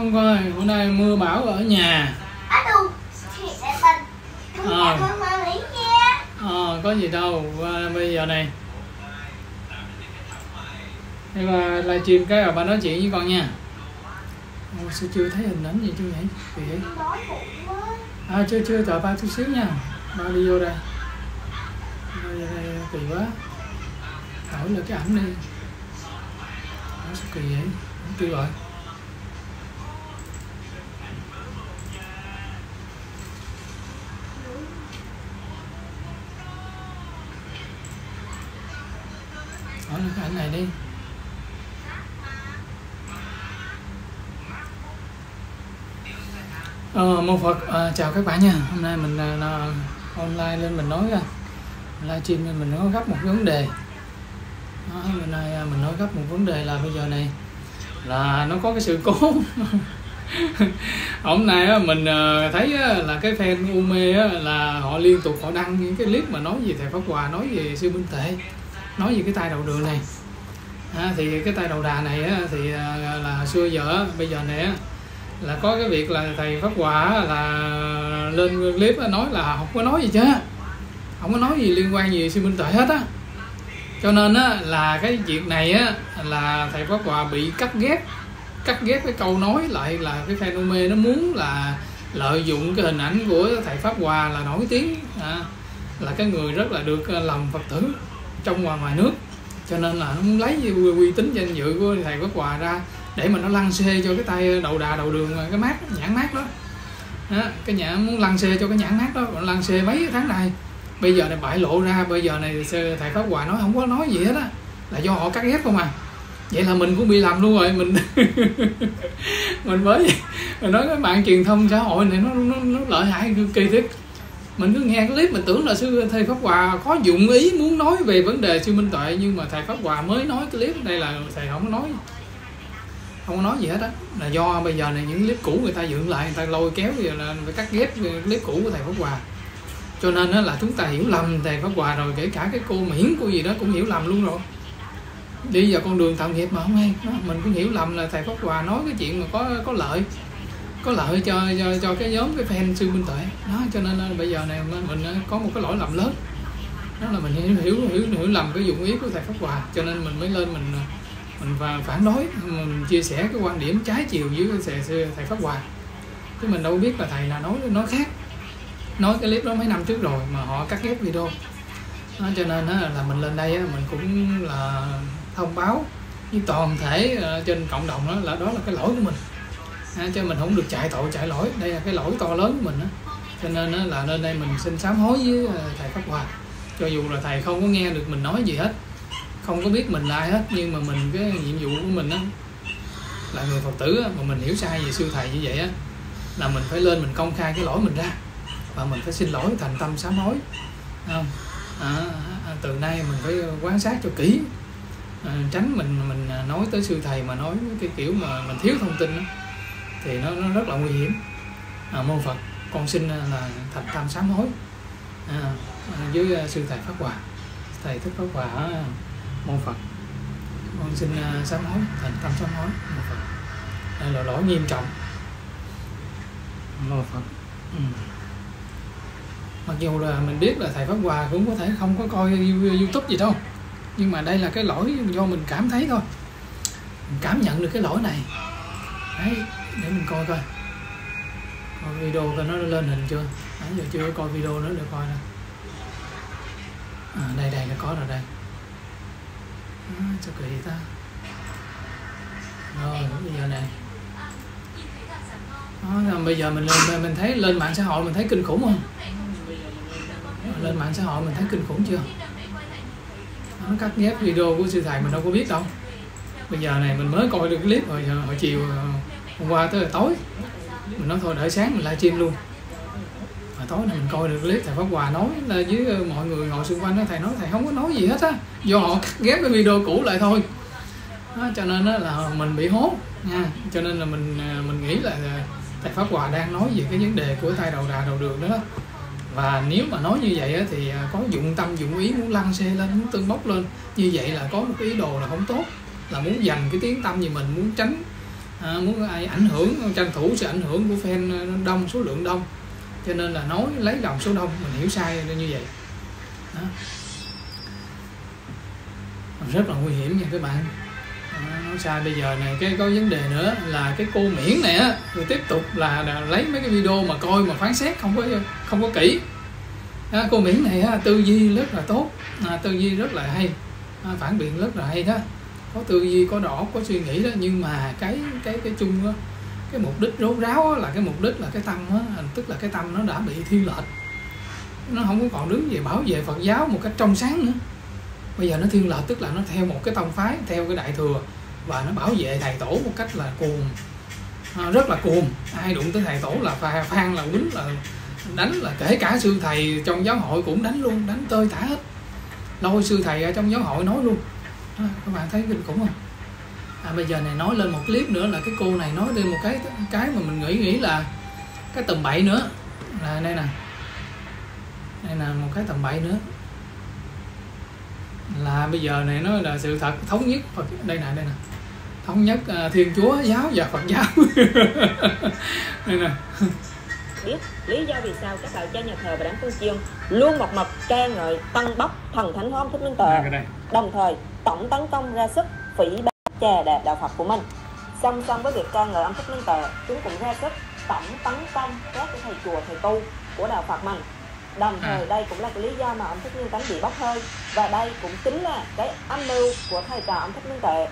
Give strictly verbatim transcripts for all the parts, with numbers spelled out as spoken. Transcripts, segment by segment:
Không coi, bữa nay mưa bão ở nhà. Ờ, ờ có gì đâu. À, bây giờ này em livestream cái rồi ba nói chuyện với con nha. Ôi, sao chưa thấy hình ảnh gì chưa nhỉ? Kìa. À chưa chưa chờ ba chút xíu nha. Ba đi vô đây. Đây, đây kỳ quá. Thổi là cái ảnh đi. Nó sao kỳ vậy? Không kêu rồi. Hỏi cái ảnh này đi. Ờ, Mô Phật, à, chào các bạn nha. Hôm nay mình à, online lên mình nói ra live stream nên mình nói gấp một vấn đề. Đó, hôm nay à, mình nói gấp một vấn đề là bây giờ này là nó có cái sự cố. Hôm nay á, mình à, thấy á, là cái fan U Mê á, là họ liên tục họ đăng những cái clip mà nói về Thầy Pháp Hòa, nói về siêu minh tệ, nói về cái tay đầu đường này. À, thì cái tay đầu đà này á, thì à, là xưa giờ á, bây giờ này á, là có cái việc là Thầy Pháp Hòa là lên clip nói là không có nói gì chứ không có nói gì liên quan gì siêu minh tệ hết á, cho nên á là cái việc này á là Thầy Pháp Hòa bị cắt ghép cắt ghép cái câu nói lại, là cái fan U Mê nó muốn là lợi dụng cái hình ảnh của Thầy Pháp Hòa là nổi tiếng, à, là cái người rất là được lòng Phật tử trong và ngoài nước, cho nên là nó muốn lấy uy tín danh dự của Thầy Pháp Hòa ra để mà nó lăn xê cho cái tay đầu đà đầu đường, cái mát nhãn mát đó. Đó, cái nhãn muốn lăn xê cho cái nhãn mát đó, lăn xê mấy tháng này bây giờ này bại lộ ra. Bây giờ này Thầy Pháp Hòa nói không có nói gì hết á, là do họ cắt ghép không à. Vậy là mình cũng bị làm luôn rồi mình. Mình mới mình nói các bạn truyền thông xã hội này nó nó, nó lợi hại cực kỳ thiết. Mình cứ nghe clip mình tưởng là sư Thầy Pháp Hòa có dụng ý muốn nói về vấn đề siêu minh tuệ, nhưng mà Thầy Pháp Hòa mới nói cái clip đây là thầy không có nói không có nói gì hết á, là do bây giờ này những clip cũ người ta dựng lại, người ta lôi kéo giờ là phải cắt ghép clip cũ của Thầy Pháp Hòa, cho nên đó là chúng ta hiểu lầm Thầy Pháp Hòa rồi, kể cả cái cô Miễn cô gì đó cũng hiểu lầm luôn rồi, đi vào con đường tạo nghiệp mà không hay đó. Mình cũng hiểu lầm là Thầy Pháp Hòa nói cái chuyện mà có có lợi có lợi cho cho, cho cái nhóm cái fan siêu minh tuệ đó, cho nên bây giờ này mình có một cái lỗi lầm lớn, đó là mình hiểu hiểu hiểu, hiểu lầm cái dụng ý của Thầy Pháp Hòa, cho nên mình mới lên mình mình và phản đối, mình chia sẻ cái quan điểm trái chiều với Thầy Pháp Hòa, chứ mình đâu biết là thầy là nói nói khác, nói cái clip đó mấy năm trước rồi mà họ cắt ghép video đó, cho nên là mình lên đây mình cũng là thông báo với toàn thể trên cộng đồng đó là đó là cái lỗi của mình, chứ mình không được chạy tội chạy lỗi, đây là cái lỗi to lớn của mình đó. Cho nên là lên đây mình xin sám hối với Thầy Pháp Hòa, cho dù là thầy không có nghe được mình nói gì hết, không có biết mình là ai hết, nhưng mà mình cái nhiệm vụ của mình á là người Phật tử á, mà mình hiểu sai về siêu thầy như vậy á là mình phải lên mình công khai cái lỗi mình ra, và mình phải xin lỗi thành tâm sám hối không à, từ nay mình phải quan sát cho kỹ, à, tránh mình mình nói tới siêu thầy mà nói cái kiểu mà mình thiếu thông tin đó, thì nó, nó rất là nguy hiểm. À, mô Phật, con xin là thành tâm sám hối à, với siêu thầy Pháp Hòa, thầy Thích Pháp Hòa. Mô Phật, con xin uh, sám hối, thành tâm sám hối. Mô Phật, đây là lỗi nghiêm trọng. Mô Phật, ừ. Mặc dù là mình biết là Thầy Pháp Hòa cũng có thể không có coi YouTube gì đâu, nhưng mà đây là cái lỗi do mình cảm thấy thôi, mình cảm nhận được cái lỗi này. Đấy, để mình coi coi coi video coi nó lên hình chưa. Nãy giờ chưa coi video nữa, để coi nè. À, đây đây nó có rồi đây. Sao kỳ ta. Rồi bây giờ này đó, bây giờ mình lên mình thấy lên mạng xã hội mình thấy kinh khủng không? Lên mạng xã hội mình thấy kinh khủng chưa? Nó cắt ghép video của sư thầy mình đâu có biết đâu. Bây giờ này mình mới coi được clip hồi, hồi chiều hôm qua tới tối, mình nói thôi đợi sáng mình livestream luôn. Hồi tối này mình coi được clip Thầy Pháp Hòa nói là với mọi người ngồi xung quanh đó, thầy nói thầy không có nói gì hết á, do họ cắt ghép cái video cũ lại thôi đó, cho nên đó là mình bị hốt nha. Cho nên là mình mình nghĩ là Thầy Pháp Hòa đang nói về cái vấn đề của tay đầu đà đầu đường đó, đó. Và nếu mà nói như vậy á, thì có dụng tâm dụng ý muốn lăn xê lên, muốn tương bốc lên, như vậy là có một cái ý đồ là không tốt, là muốn dành cái tiếng tâm gì mình, muốn tránh à, muốn ai ảnh hưởng, tranh thủ sự ảnh hưởng của fan đông, số lượng đông, cho nên là nói lấy lòng số đông, mình hiểu sai như vậy đó. Rất là nguy hiểm nha các bạn. À, nói sai bây giờ này, cái có vấn đề nữa là cái cô Miễn này á, rồi tiếp tục là, là lấy mấy cái video mà coi mà phán xét không có không có kỹ. À, cô Miễn này á, tư duy rất là tốt, à, tư duy rất là hay, à, phản biện rất là hay đó, có tư duy, có đỏ, có suy nghĩ đó, nhưng mà cái cái cái chung đó, cái mục đích rốt ráo là cái mục đích là cái tâm đó, tức là cái tâm nó đã bị thiên lệch, nó không có còn đứng về bảo vệ Phật giáo một cách trong sáng nữa. Bây giờ nó thiên lệch, tức là nó theo một cái tông phái, theo cái đại thừa, và nó bảo vệ thầy tổ một cách là cuồng, à, rất là cuồng. Ai đụng tới thầy tổ là phà, phan là quýnh, là đánh, là kể cả sư thầy trong giáo hội cũng đánh luôn, đánh tơi tả hết, lôi sư thầy ở trong giáo hội nói luôn. À, các bạn thấy kinh khủng không? À, bây giờ này nói lên một clip nữa là cái cô này nói lên một cái cái mà mình nghĩ nghĩ là cái tầm bậy nữa, là đây nè, đây là một cái tầm bậy nữa, là bây giờ này nó là sự thật thống nhất Phật, đây nè, đây nè, thống nhất uh, Thiên Chúa giáo và Phật giáo. Đây nè, biết lý do vì sao các đạo gia nhà thờ và đảng phương chiêm luôn một mập ca ngợi tăng bốc thần thánh hóa Thích Minh Tuệ, đồng thời tổng tấn công ra sức phỉ báng chà đạp đạo Phật của mình. Song song với việc ca ngợi ông Thích Minh Tuệ, chúng cũng ra sức tổng tấn công các cái thầy chùa, thầy tu của đạo Phật mình. Đồng thời đây cũng là cái lý do mà ông Thích Nguyên Tánh bị bốc hơi, và đây cũng chính là cái âm mưu của thầy trò ông Thích Minh Tuệ.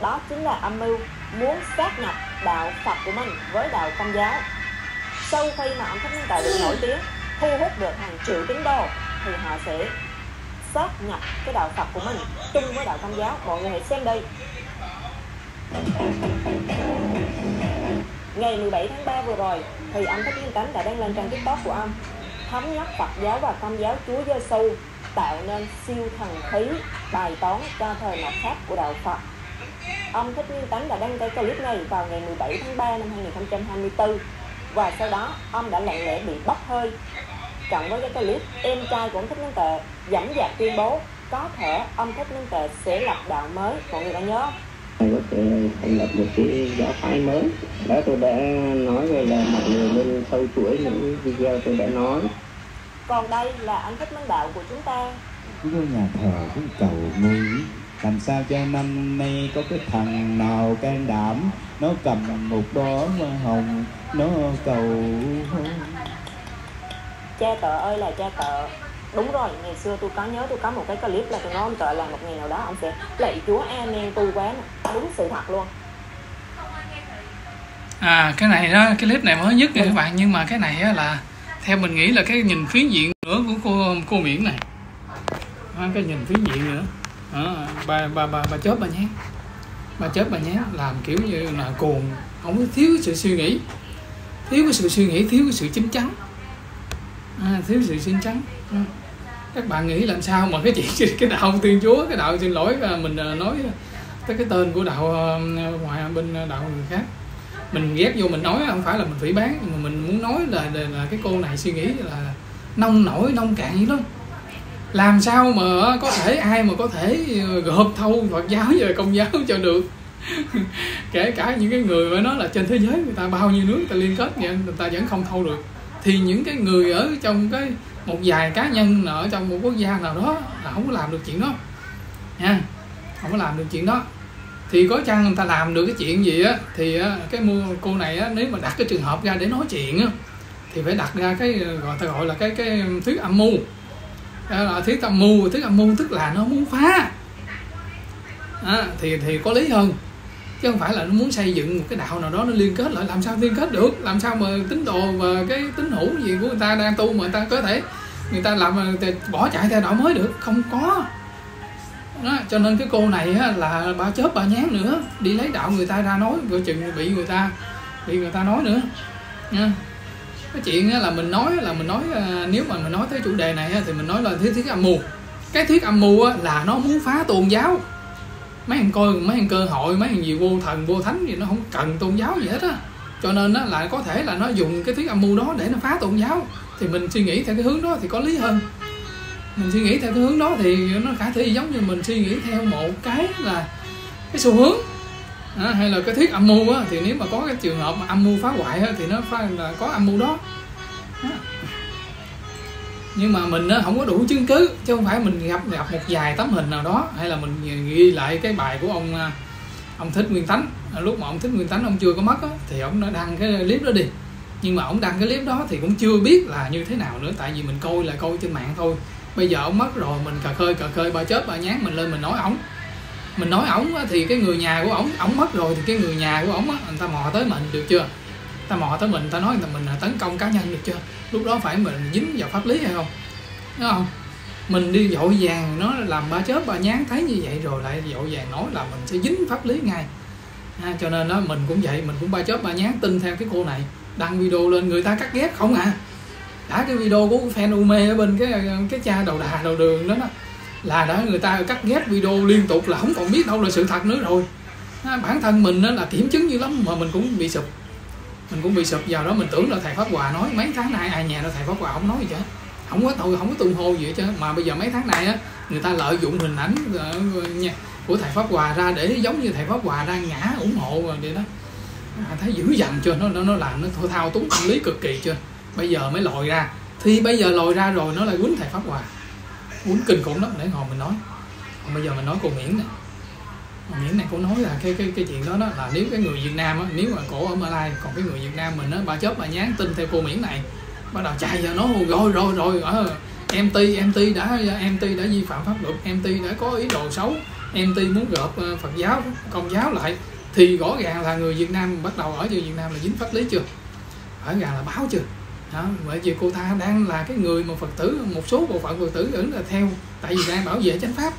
Đó chính là âm mưu muốn sát nhập đạo Phật của mình với đạo Công giáo. Sau khi mà ông Thích Minh Tuệ được nổi tiếng, thu hút được hàng triệu tín đồ, thì họ sẽ sát nhập cái đạo Phật của mình chung với đạo Công giáo. Mọi người hãy xem đi. Ngày mười bảy tháng ba vừa rồi thì ông Thích Minh Tuệ đã đăng lên trang TikTok của ông, thống nhất Phật giáo và Công giáo Chúa Giêsu, tạo nên siêu thần khí bài toán cho thời mạt pháp của đạo Phật. Ông Thích Nguyên Tánh đã đăng cái clip này vào ngày mười bảy tháng ba năm hai nghìn không trăm hai mươi tư, và sau đó ông đã lặng lẽ bị bốc hơi. Cộng với cái clip em trai của ông Thích Minh Tuệ dẫn dạc tuyên bố có thể ông Thích Minh Tuệ sẽ lập đạo mới, mọi người đã nhớ. Tôi có thể thành lập một cái giáo phái mới. Đó, tôi đã nói rồi, là mọi người nên sâu chuỗi những video tôi đã nói. Còn đây là anh Thích Minh Đạo của chúng ta. Chúng tôi nhà thờ cũng cầu nguyện làm sao cho năm nay có cái thằng nào can đảm, nó cầm một đóa hồng, nó cầu. Cha tợ ơi là cha tợ. Đúng rồi, ngày xưa tôi có nhớ, tôi có một cái clip là tôi nói ông Tuệ là một ngày nào đó ông sẽ lạy Chúa Amen tu quán. Đúng sự thật luôn. À, cái này đó, cái clip này mới nhất này các bạn. Nhưng mà cái này là theo mình nghĩ là cái nhìn phiến diện nữa của cô cô Miễn này, à, cái nhìn phiến diện nữa, à, bà, bà, bà, bà chớp bà nhé, bà chớp bà nhé, làm kiểu như là cuồng, không thiếu sự suy nghĩ, thiếu cái sự suy nghĩ, thiếu cái sự chín chắn, à, thiếu sự chín chắn. À, các bạn nghĩ làm sao mà cái chuyện cái đạo Thiên Chúa, cái đạo, xin lỗi mình nói tới cái tên của đạo ngoài bên đạo người khác, mình ghép vô mình nói, không phải là mình phỉ báng, mà mình muốn nói là, là, là cái cô này suy nghĩ là nông nổi nông cạn dữ lắm. Làm sao mà có thể ai mà có thể gộp thâu Phật giáo và Công giáo cho được. Kể cả những cái người phải nói là trên thế giới người ta bao nhiêu nước người ta liên kết vậy, người ta vẫn không thâu được, thì những cái người ở trong cái một vài cá nhân ở trong một quốc gia nào đó là không có làm được chuyện đó nha, không có làm được chuyện đó. Thì có chăng người ta làm được cái chuyện gì á, thì cái mua cô này á, nếu mà đặt cái trường hợp ra để nói chuyện á, thì phải đặt ra cái gọi ta gọi là cái cái thuyết âm mưu, là thuyết âm mưu. Thuyết âm mưu tức là nó muốn phá, à, thì thì có lý hơn, chứ không phải là nó muốn xây dựng một cái đạo nào đó nó liên kết lại. Làm sao liên kết được, làm sao mà tín đồ và cái tín hữu gì của người ta đang tu mà người ta có thể người ta làm bỏ chạy theo đạo mới được, không có. Đó, cho nên cái cô này á, là bà chớp bà nhán nữa, đi lấy đạo người ta ra nói, vừa chừng bị người ta bị người ta nói nữa nha. Cái chuyện á, là mình nói là mình nói nếu mà mình nói tới chủ đề này á, thì mình nói là thuyết thuyết âm mưu. Cái thuyết âm mưu á, là nó muốn phá tôn giáo. Mấy thằng coi, mấy thằng cơ hội, mấy thằng gì vô thần vô thánh thì nó không cần tôn giáo gì hết á, cho nên á, là có thể là nó dùng cái thuyết âm mưu đó để nó phá tôn giáo. Thì mình suy nghĩ theo cái hướng đó thì có lý hơn. Mình suy nghĩ theo cái hướng đó thì nó khả thi, giống như mình suy nghĩ theo một cái là cái xu hướng, à, hay là cái thuyết âm mưu á, thì nếu mà có cái trường hợp mà âm mưu phá hoại á, thì nó phải là có âm mưu đó à. Nhưng mà mình á, không có đủ chứng cứ, chứ không phải mình gặp gặp một vài tấm hình nào đó, hay là mình ghi lại cái bài của ông ông Thích Nguyên Tánh lúc mà ông Thích Nguyên Tánh ông chưa có mất á, thì ông đã đăng cái clip đó đi, nhưng mà ông đăng cái clip đó thì cũng chưa biết là như thế nào nữa, tại vì mình coi là coi trên mạng thôi. Bây giờ ông mất rồi, mình cà khơi cà khơi ba chớp ba nhán mình lên mình nói ổng, mình nói ổng thì cái người nhà của ổng, ổng mất rồi thì cái người nhà của ổng người ta mò tới mình được chưa, ta mò tới mình ta nói là mình tấn công cá nhân được chưa, lúc đó phải mình dính vào pháp lý hay không, đúng không? Mình đi vội vàng nó làm ba chớp ba nhán thấy như vậy rồi lại vội vàng nói là mình sẽ dính pháp lý ngay à, cho nên đó mình cũng vậy, mình cũng ba chớp ba nhán tin theo cái cô này đăng video lên người ta cắt ghép không à. Đã cái video của fan U Mê ở bên cái cái cha đầu đà đầu đường đó, đó là đã người ta cắt ghép video liên tục là không còn biết đâu là sự thật nữa rồi à, bản thân mình đó là kiểm chứng dữ lắm mà mình cũng bị sụp, mình cũng bị sụp vào đó. Mình tưởng là thầy Pháp Hòa nói mấy tháng nay ai nhà là thầy Pháp Hòa không nói gì chứ không có thôi không có tung hô gì hết trơn, mà bây giờ mấy tháng nay á người ta lợi dụng hình ảnh của thầy Pháp Hòa ra để giống như thầy Pháp Hòa ra ngã ủng hộ rồi vậy đó à, thấy dữ dằn chưa, nó nó làm nó thao túng tâm lý cực kỳ chưa, bây giờ mới lòi ra, thì bây giờ lòi ra rồi nó lại quýnh thầy Pháp Hòa, quýnh kinh khủng lắm. Để hồi mình nói, còn bây giờ mình nói cô Nguyễn này, cô Nguyễn này cô nói là cái cái cái chuyện đó đó là nếu cái người Việt Nam á, nếu mà cổ ở Malaysia, còn cái người Việt Nam mình á ba chớp ba nhán tin theo cô Nguyễn này, bắt đầu chạy ra nó rồi rồi rồi ở MT MT đã MT đã vi phạm pháp luật, MT đã có ý đồ xấu, MT muốn gộp Phật giáo Công giáo lại, thì rõ ràng là người Việt Nam bắt đầu ở Việt Nam là dính pháp lý chưa, rõ ràng là báo chưa. Đó, bởi vì cô ta đang là cái người mà Phật tử, một số bộ phận Phật tử vẫn là theo, tại vì đang bảo vệ chánh pháp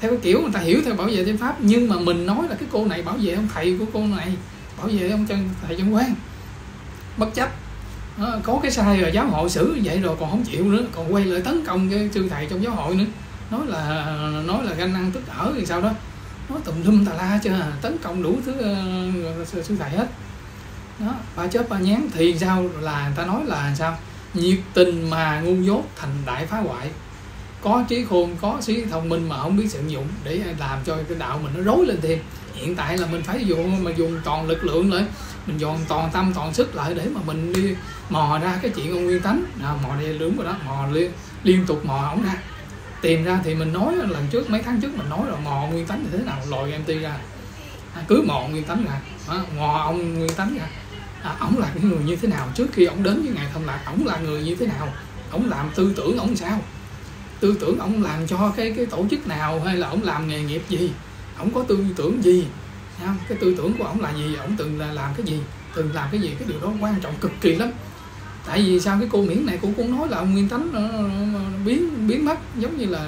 theo cái kiểu người ta hiểu theo bảo vệ chánh pháp, nhưng mà mình nói là cái cô này bảo vệ ông thầy của cô này, bảo vệ ông chân thầy Trần Quang bất chấp đó, có cái sai rồi giáo hội xử vậy rồi còn không chịu nữa, còn quay lại tấn công cái sư thầy trong giáo hội nữa, nói là nói là ganh ăn tức ở thì sao đó, nói tùm lum tà la chứ tấn công đủ thứ uh, sư thầy hết đó. Ba chớp ba nhán thì sao là người ta nói là sao nhiệt tình mà ngu dốt thành đại phá hoại, có trí khôn có trí thông minh mà không biết sử dụng để làm cho cái đạo mình nó rối lên thêm. Hiện tại là mình phải dùng mà dùng toàn lực lượng lại, mình dồn toàn tâm toàn sức lại để mà mình đi mò ra cái chuyện ông Nguyên Tánh à, mò đi đúng rồi đó, mò liên, liên tục mò ổng ra tìm ra. Thì mình nói lần trước mấy tháng trước mình nói rồi, mò Nguyên Tánh thì thế nào lòi em tê ra à, cứ mò Nguyên Tánh ra à, mò ông Nguyên Tánh ra à, ổng là cái người như thế nào trước khi ổng đến với Ngài Thông Lạc, ổng là người như thế nào, ổng làm tư tưởng ổng sao, tư tưởng ổng làm cho cái cái tổ chức nào, hay là ổng làm nghề nghiệp gì, ổng có tư tưởng gì, cái tư tưởng của ổng là gì, ổng từng là làm cái gì, từng làm cái gì. Cái điều đó quan trọng cực kỳ lắm. Tại vì sao cái cô Miễn này cũng cũng nói là ông Nguyên Tánh biến biến mất giống như là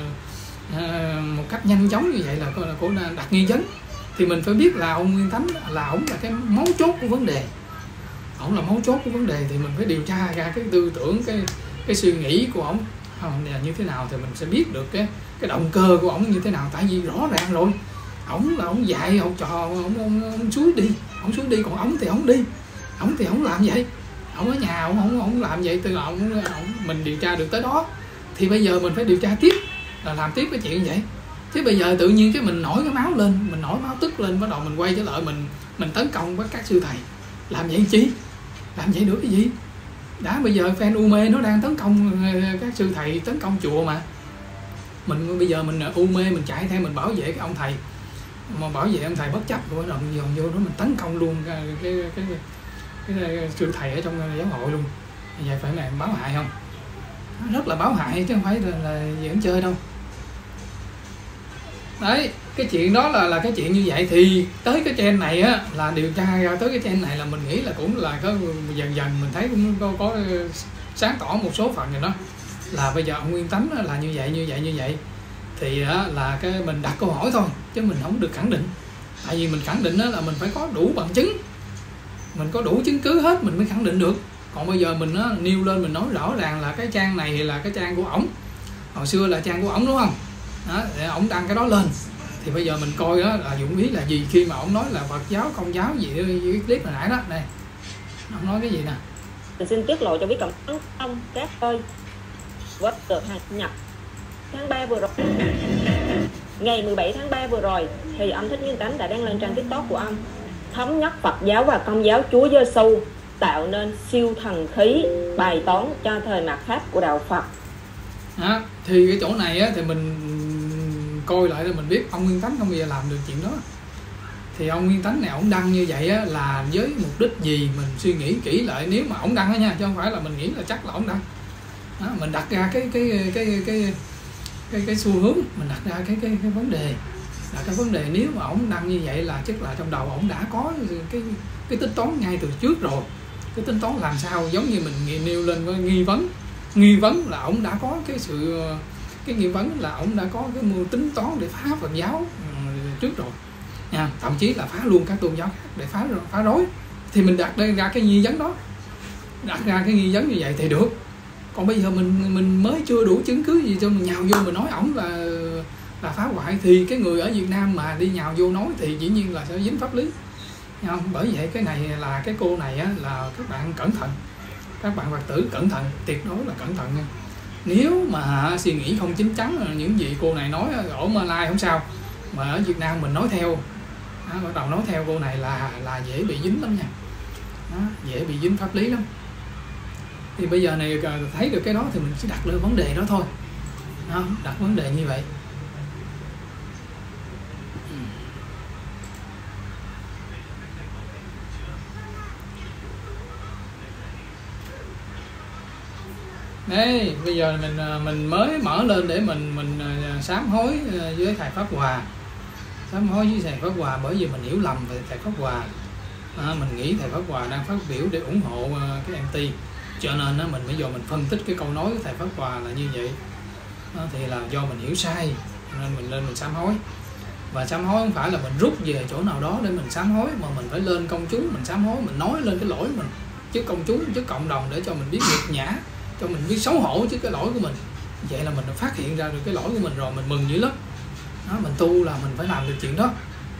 à, một cách nhanh chóng như vậy là cô, cô đặt nghi vấn. Thì mình phải biết là ông Nguyên Tánh là ổng là cái mấu chốt của vấn đề, ổng là mấu chốt của vấn đề, thì mình phải điều tra ra cái tư tưởng, cái cái suy nghĩ của ổng là như thế nào, thì mình sẽ biết được cái cái động cơ của ổng như thế nào. Tại vì rõ ràng rồi, ổng là ổng dạy học trò, ổng ổng suối đi, ổng suối đi, còn ổng thì ổng đi, ổng thì ổng làm vậy, ổng ở nhà ổng ổng ổng làm vậy, từ ổng mình điều tra được tới đó. Thì bây giờ mình phải điều tra tiếp, là làm tiếp cái chuyện vậy. Chứ bây giờ tự nhiên cái mình nổi cái máu lên, mình nổi máu tức lên, bắt đầu mình quay trở lại mình mình tấn công với các sư thầy, làm vậy chi, làm vậy được cái gì. Đã bây giờ fan U Mê nó đang tấn công các sư thầy, tấn công chùa mà mình bây giờ mình U Mê mình chạy theo mình bảo vệ cái ông thầy, mà bảo vệ ông thầy bất chấp rồi động dồn vô đó mình tấn công luôn cái cái cái, cái, cái sư thầy ở trong giáo hội luôn. Vậy phải là báo hại không, rất là báo hại chứ không phải là, là giỡn chơi đâu. Đấy, cái chuyện đó là là cái chuyện như vậy. Thì tới cái trend này á, là điều tra ra tới cái trend này là mình nghĩ là cũng là có dần dần mình thấy cũng có, có sáng tỏ một số phần rồi đó, là bây giờ ông Nguyên Tánh là như vậy như vậy như vậy. Thì á, là cái mình đặt câu hỏi thôi chứ mình không được khẳng định, tại vì mình khẳng định á, là mình phải có đủ bằng chứng, mình có đủ chứng cứ hết mình mới khẳng định được. Còn bây giờ mình á, nêu lên mình nói rõ ràng là cái trang này là cái trang của ổng, hồi xưa là trang của ổng đúng không, ổng đăng cái đó lên. Thì bây giờ mình coi đó là dụng ý là gì khi mà ổng nói là Phật giáo Công giáo gì cái clip hồi nãy đó này, ổng nói cái gì nè, mình xin tiết lộ cho biết cộng đồng ông các ơi, quách được hạt nhập tháng ba vừa rồi Ngày mười bảy tháng ba vừa rồi thì ông Thích Nguyên Tánh đã đăng lên trang TikTok của ông: thống nhất Phật giáo và Công giáo Chúa Giêsu, tạo nên siêu thần khí bài toán cho thời mạt pháp của đạo Phật. À, thì cái chỗ này á, thì mình coi lại thì mình biết ông Nguyên Tánh không bao giờ làm được chuyện đó. Thì ông Nguyên Tánh này ổng đăng như vậy á, là với mục đích gì mình suy nghĩ kỹ lại nếu mà ổng đăng đó nha, chứ không phải là mình nghĩ là chắc là ổng đăng. Đó, mình đặt ra cái cái cái cái cái cái, cái xu hướng, mình đặt ra cái cái, cái vấn đề. Là cái vấn đề nếu mà ổng đăng như vậy là chắc là trong đầu ổng đã có cái cái tính toán ngay từ trước rồi. Cái tính toán làm sao giống như mình nêu lên cái nghi vấn. Nghi vấn là ổng đã có cái sự cái nghi vấn là ổng đã có cái mưu tính toán để phá Phật giáo trước rồi. Nha, thậm chí là phá luôn các tôn giáo khác để phá phá rối. Thì mình đặt đây ra cái nghi vấn đó. Đặt ra cái nghi vấn như vậy thì được. Còn bây giờ mình mình mới chưa đủ chứng cứ gì cho mình nhào vô mình nói ổng là là phá hoại, thì cái người ở Việt Nam mà đi nhào vô nói thì dĩ nhiên là sẽ dính pháp lý. Nha, bởi vậy cái này là cái cô này á, là các bạn cẩn thận. Các bạn Phật tử cẩn thận, tuyệt đối là cẩn thận nha. Nếu mà suy nghĩ không chín chắn những gì cô này nói ở Malai không sao, mà ở Việt Nam mình nói theo, bắt đầu nói theo cô này là là dễ bị dính lắm nha. Đó, dễ bị dính pháp lý lắm. Thì bây giờ này thấy được cái đó thì mình sẽ đặt lên vấn đề đó thôi. Đó, đặt vấn đề như vậy. Đấy, bây giờ mình mình mới mở lên để mình mình sám hối với thầy Pháp Hòa, sám hối với thầy Pháp Hòa bởi vì mình hiểu lầm về thầy Pháp Hòa. À, mình nghĩ thầy Pháp Hòa đang phát biểu để ủng hộ cái anti, cho nên á, mình bây giờ mình phân tích cái câu nói của thầy Pháp Hòa là như vậy. À, thì là do mình hiểu sai nên mình lên mình sám hối. Và sám hối không phải là mình rút về chỗ nào đó để mình sám hối, mà mình phải lên công chúng mình sám hối, mình nói lên cái lỗi mình trước công chúng, trước cộng đồng để cho mình biết nhục nhã, cho mình biết xấu hổ chứ cái lỗi của mình. Vậy là mình đã phát hiện ra được cái lỗi của mình rồi, mình mừng dữ lắm. Đó, mình tu là mình phải làm được chuyện đó,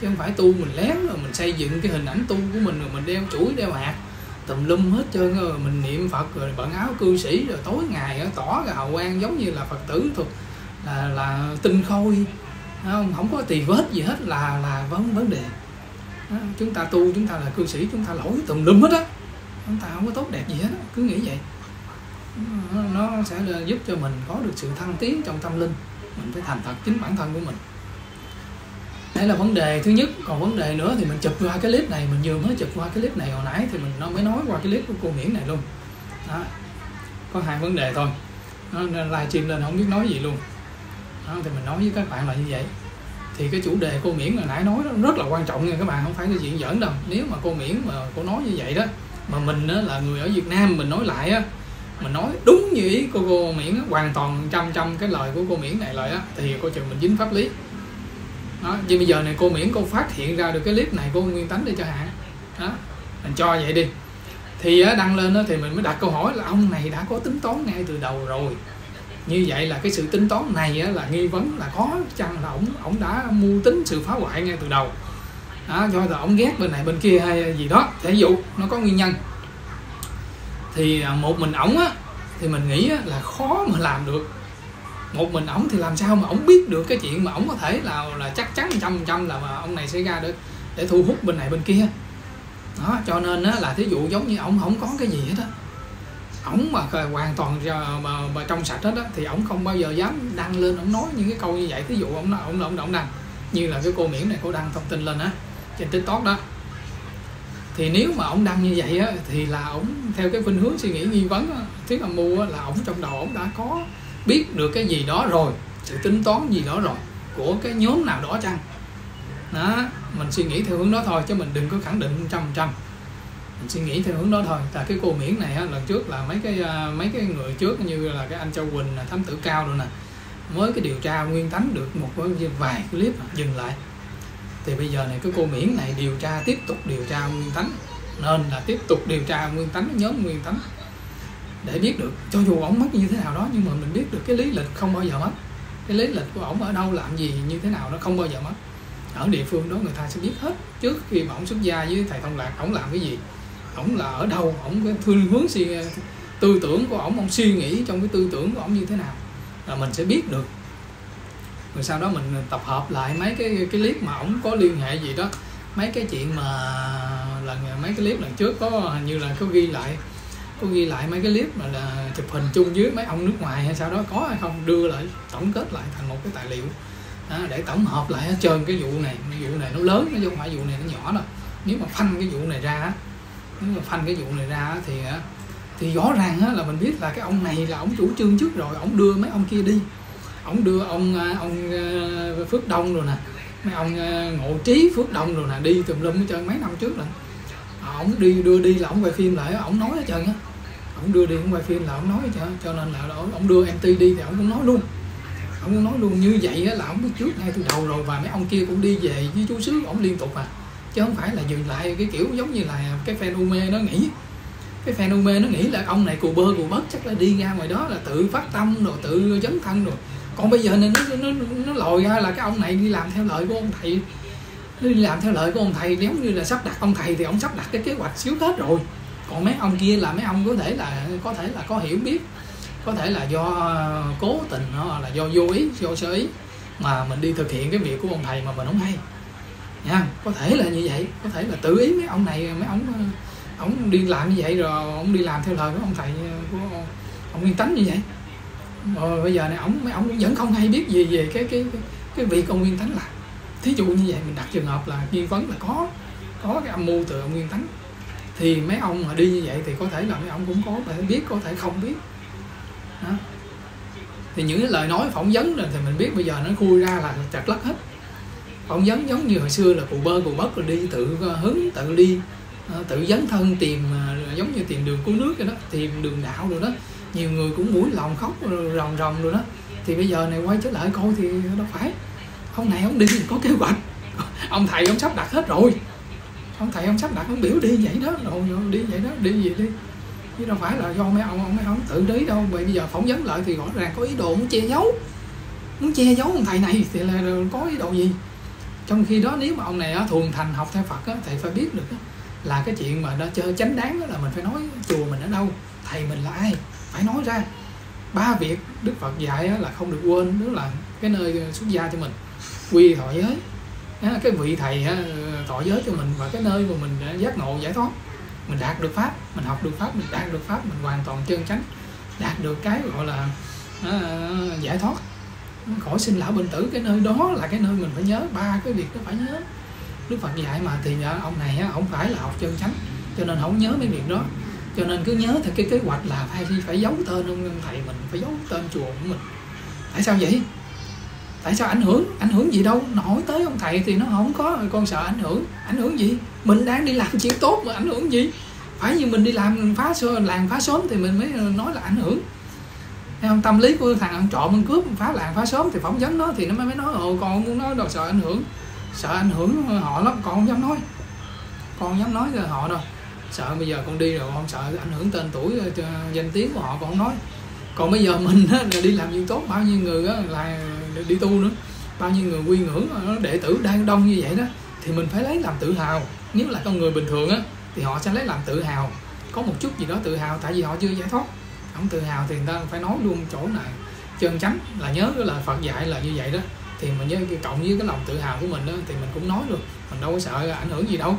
chứ không phải tu mình lén rồi mình xây dựng cái hình ảnh tu của mình rồi mình đeo chuỗi đeo hạt tùm lum hết trơn, rồi mình niệm Phật rồi bận áo cư sĩ rồi tối ngày tỏ ra hào quang giống như là Phật tử thuộc là là tinh khôi, không không có tì vết gì hết là là vấn vấn đề. Đó, chúng ta tu chúng ta là cư sĩ, chúng ta lỗi tùm lum hết á, chúng ta không có tốt đẹp gì hết đó. Cứ nghĩ vậy nó sẽ giúp cho mình có được sự thăng tiến trong tâm linh. Mình phải thành thật chính bản thân của mình, đấy là vấn đề thứ nhất. Còn vấn đề nữa thì mình chụp qua cái clip này, mình vừa mới chụp qua cái clip này hồi nãy thì mình nó mới nói qua cái clip của cô Nguyễn này luôn. Đó, có hai vấn đề thôi, nó live stream lên không biết nói gì luôn. Đó, thì mình nói với các bạn là như vậy. Thì cái chủ đề cô Nguyễn hồi nãy nói đó rất là quan trọng nha các bạn, không phải cái chuyện giỡn đâu. Nếu mà cô Nguyễn mà cô nói như vậy đó, mà mình đó là người ở Việt Nam mình nói lại á, mình nói đúng như ý của cô Miễn, hoàn toàn trăm trăm cái lời của cô Miễn này lại á, thì cô chừng mình dính pháp lý. Đó, vì bây giờ này cô Miễn cô phát hiện ra được cái clip này cô Nguyên Tánh đi cho hạn. Đó, mình cho vậy đi. Thì đăng lên đó, thì mình mới đặt câu hỏi là ông này đã có tính toán ngay từ đầu rồi. Như vậy là cái sự tính toán này á, là nghi vấn là có chăng là ổng ổng đã mưu tính sự phá hoại ngay từ đầu. Đó, do là ổng ghét bên này bên kia hay gì đó, thể dụ nó có nguyên nhân. Thì một mình ổng á thì mình nghĩ á, là khó mà làm được. Một mình ổng thì làm sao mà ổng biết được cái chuyện mà ổng có thể là là chắc chắn trăm trăm là mà ông này sẽ ra để để thu hút bên này bên kia. Đó, cho nên á là thí dụ giống như ổng không có cái gì hết á, ổng mà hoàn toàn mà, mà trong sạch hết á thì ổng không bao giờ dám đăng lên ổng nói những cái câu như vậy. Thí dụ ổng là ổng là ổng đăng như là cái cô Miễn này cô đăng thông tin lên á trên TikTok đó. Thì nếu mà ổng đăng như vậy á, thì là ổng theo cái khuynh hướng suy nghĩ nghi vấn á, thuyết âm mưu á, là ổng trong đầu ổng đã có biết được cái gì đó rồi, sự tính toán gì đó rồi của cái nhóm nào đó chăng. Đó, mình suy nghĩ theo hướng đó thôi chứ mình đừng có khẳng định trăm phần trăm. Mình suy nghĩ theo hướng đó thôi. Là cái cô Miễn này á, lần trước là mấy cái mấy cái người trước như là cái anh Châu Quỳnh, Thám Tử Cao rồi nè, mới cái điều tra Nguyên Tánh được một vài clip dừng lại. Thì bây giờ này cái cô Miễn này điều tra, tiếp tục điều tra Nguyên Tánh, nên là tiếp tục điều tra Nguyên Tánh, nhóm Nguyên Tánh để biết được cho dù ổng mất như thế nào đó nhưng mà mình biết được cái lý lịch không bao giờ mất. Cái lý lịch của ổng ở đâu, làm gì, như thế nào nó không bao giờ mất. Ở địa phương đó người ta sẽ biết hết trước khi mà ổng xuất gia với thầy Thông Lạc, ổng làm cái gì, ổng là ở đâu, ổng cái phương hướng suy tư tưởng của ổng, ổng suy nghĩ trong cái tư tưởng của ổng như thế nào là mình sẽ biết được. rồi sau đó mình tập hợp lại mấy cái cái clip mà ổng có liên hệ gì đó, mấy cái chuyện mà lần mấy cái clip lần trước có hình như là có ghi lại có ghi lại mấy cái clip mà là chụp hình chung với mấy ông nước ngoài hay sau đó có hay không, đưa lại tổng kết lại thành một cái tài liệu đó, để tổng hợp lại hết trơn cái vụ này. Cái vụ này nó lớn nó, chứ không phải vụ này nó nhỏ đâu. Nếu mà phanh cái vụ này ra nếu mà phanh cái vụ này ra thì thì rõ ràng là mình biết là cái ông này là ông chủ trương trước rồi, ông đưa mấy ông kia đi, ông đưa ông ông Phước Đông rồi nè, mấy ông Ngộ Trí Phước Đông rồi nè, đi tùm lum hết trơn mấy năm trước là ổng đi đưa đi là ổng quay phim lại, ổng nói hết trơn á, ổng đưa đi ổng quay phim là ổng nói hết trơn, cho nên là ổng đưa em tê đi thì ổng cũng nói luôn, ổng cũng nói luôn như vậy á, là ổng biết trước ngay từ đầu rồi. Và mấy ông kia cũng đi về với chú xứ ổng liên tục à, chứ không phải là dừng lại cái kiểu giống như là cái fan U Mê nó nghĩ. Cái fan U Mê nó nghĩ là ông này cù bơ cù bớt chắc là đi ra ngoài đó là tự phát tâm rồi tự dấn thân rồi. Còn bây giờ nên nó, nó, nó, nó lòi ra là cái ông này đi làm theo lời của ông thầy, đi làm theo lời của ông thầy giống như là sắp đặt ông thầy thì ông sắp đặt cái kế hoạch xíu hết rồi. Còn mấy ông kia là mấy ông có thể là có thể là có hiểu biết, có thể là do cố tình hoặc là do vô ý, do sơ ý mà mình đi thực hiện cái việc của ông thầy mà mình không hay nha, có thể là như vậy, có thể là tự ý mấy ông này, mấy ông ông đi làm như vậy rồi ông đi làm theo lời của ông thầy của ông Nguyên Tánh như vậy. Rồi bây giờ này ông mấy ông vẫn không hay biết gì về cái cái cái việc ông Nguyên Tánh làm. Thí dụ như vậy, mình đặt trường hợp là nghi vấn là có có cái âm mưu từ ông Nguyên Tánh, thì mấy ông mà đi như vậy thì có thể là mấy ông cũng có thể biết, có thể không biết đó. Thì những cái lời nói phỏng vấn rồi thì mình biết bây giờ nó khui ra là chặt lất hết. Phỏng vấn giống như hồi xưa là cụ bơ cụ bất rồi đi tự hứng, tự đi tự dấn thân tìm, giống như tìm đường cứu nước rồi đó, tìm đường đạo rồi đó, nhiều người cũng mũi lòng khóc ròng ròng rồi đó. Thì bây giờ này quay trở lại coi thì đâu phải ông này ông đi có kế hoạch, ông thầy ông sắp đặt hết rồi, ông thầy ông sắp đặt ông biểu đi vậy đó, rồi đi vậy đó, đi gì đi, chứ đâu phải là do mấy ông mấy ông tự ý đâu. Vậy bây giờ phỏng vấn lại thì rõ ràng có ý đồ muốn che giấu, muốn che giấu ông thầy này thì là có ý đồ gì. Trong khi đó nếu mà ông này thuần thành học theo Phật thì phải biết được là cái chuyện mà nó chơi chánh đáng là mình phải nói chùa mình ở đâu, thầy mình là ai, phải nói ra. Ba việc Đức Phật dạy là không được quên, đó là cái nơi xuất gia cho mình, quy thọ giới, cái vị thầy thọ giới cho mình, và cái nơi mà mình giác ngộ giải thoát, mình đạt được pháp, mình học được pháp, mình đạt được pháp, mình hoàn toàn chân chánh, đạt được cái gọi là giải thoát khỏi sinh lão bệnh tử. Cái nơi đó là cái nơi mình phải nhớ, ba cái việc nó phải nhớ. Đức Phật dạy mà, thì ông này không phải là học chân chánh cho nên không nhớ mấy việc đó, cho nên cứ nhớ theo cái kế hoạch là phải phải giấu tên ông thầy mình, phải giấu tên chùa của mình. Tại sao vậy? Tại sao ảnh hưởng? Ảnh hưởng gì đâu, nó hỏi tới ông thầy thì nó không có, con sợ ảnh hưởng. Ảnh hưởng gì? Mình đang đi làm chuyện tốt mà ảnh hưởng gì? Phải như mình đi làm phá làng phá xóm thì mình mới nói là ảnh hưởng. Không, tâm lý của thằng ăn trộm ăn cướp phá làng phá xóm thì phỏng vấn nó thì nó mới nói ồ con muốn nói đâu, sợ ảnh hưởng, sợ ảnh hưởng họ lắm, con không dám nói, con không dám nói cho họ đâu, sợ bây giờ con đi rồi con sợ ảnh hưởng tên tuổi danh tiếng của họ, con không nói. Còn bây giờ mình á, đi làm việc tốt, bao nhiêu người á, là đi tu nữa, bao nhiêu người quy ngưỡng đệ tử đang đông như vậy đó, thì mình phải lấy làm tự hào. Nếu là con người bình thường á, thì họ sẽ lấy làm tự hào, có một chút gì đó tự hào, tại vì họ chưa giải thoát. Không tự hào thì người ta phải nói luôn chỗ này chân chánh là nhớ cái lời Phật dạy là như vậy đó, thì mình nhớ cộng với cái lòng tự hào của mình đó, thì mình cũng nói được, mình đâu có sợ ảnh hưởng gì đâu,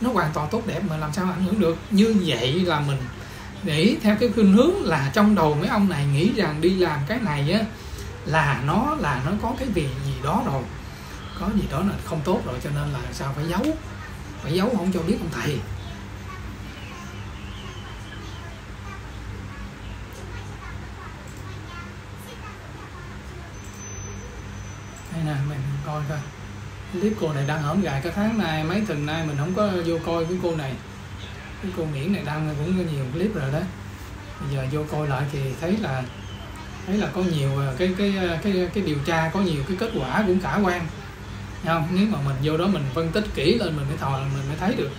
nó hoàn toàn tốt đẹp mà làm sao ảnh hưởng được. Như vậy là mình nghĩ theo cái khuynh hướng là trong đầu mấy ông này nghĩ rằng đi làm cái này á là nó là nó có cái việc gì đó rồi, có gì đó là không tốt rồi, cho nên là sao phải giấu, phải giấu không cho biết ông thầy. Đây nè, mình coi coi clip cô này đang hổm gài cả tháng nay, mấy tuần nay mình không có vô coi với cô này. Cái cô Miễn này đăng cũng có nhiều clip rồi đó. Bây giờ vô coi lại thì thấy là thấy là có nhiều cái cái cái cái điều tra, có nhiều cái kết quả cũng khả quan. Không, nếu mà mình vô đó mình phân tích kỹ lên mình mới thò mình mới thấy được.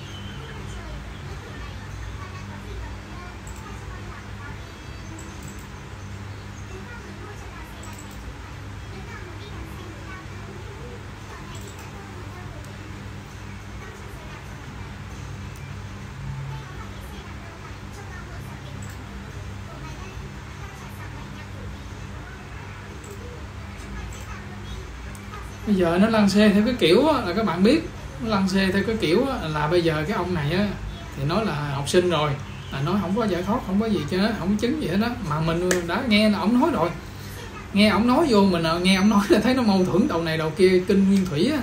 bây giờ nó lăn xê theo cái kiểu á, là các bạn biết, nó lăn xê theo cái kiểu á, là bây giờ cái ông này á, thì nói là học sinh rồi, là nói không có giải thoát, không có gì cho nó, không có chứng gì hết đó, mà mình đã nghe là ông nói rồi, nghe ông nói vô mình nghe ông nói là thấy nó mâu thuẫn đầu này đầu kia. Kinh Nguyên Thủy á,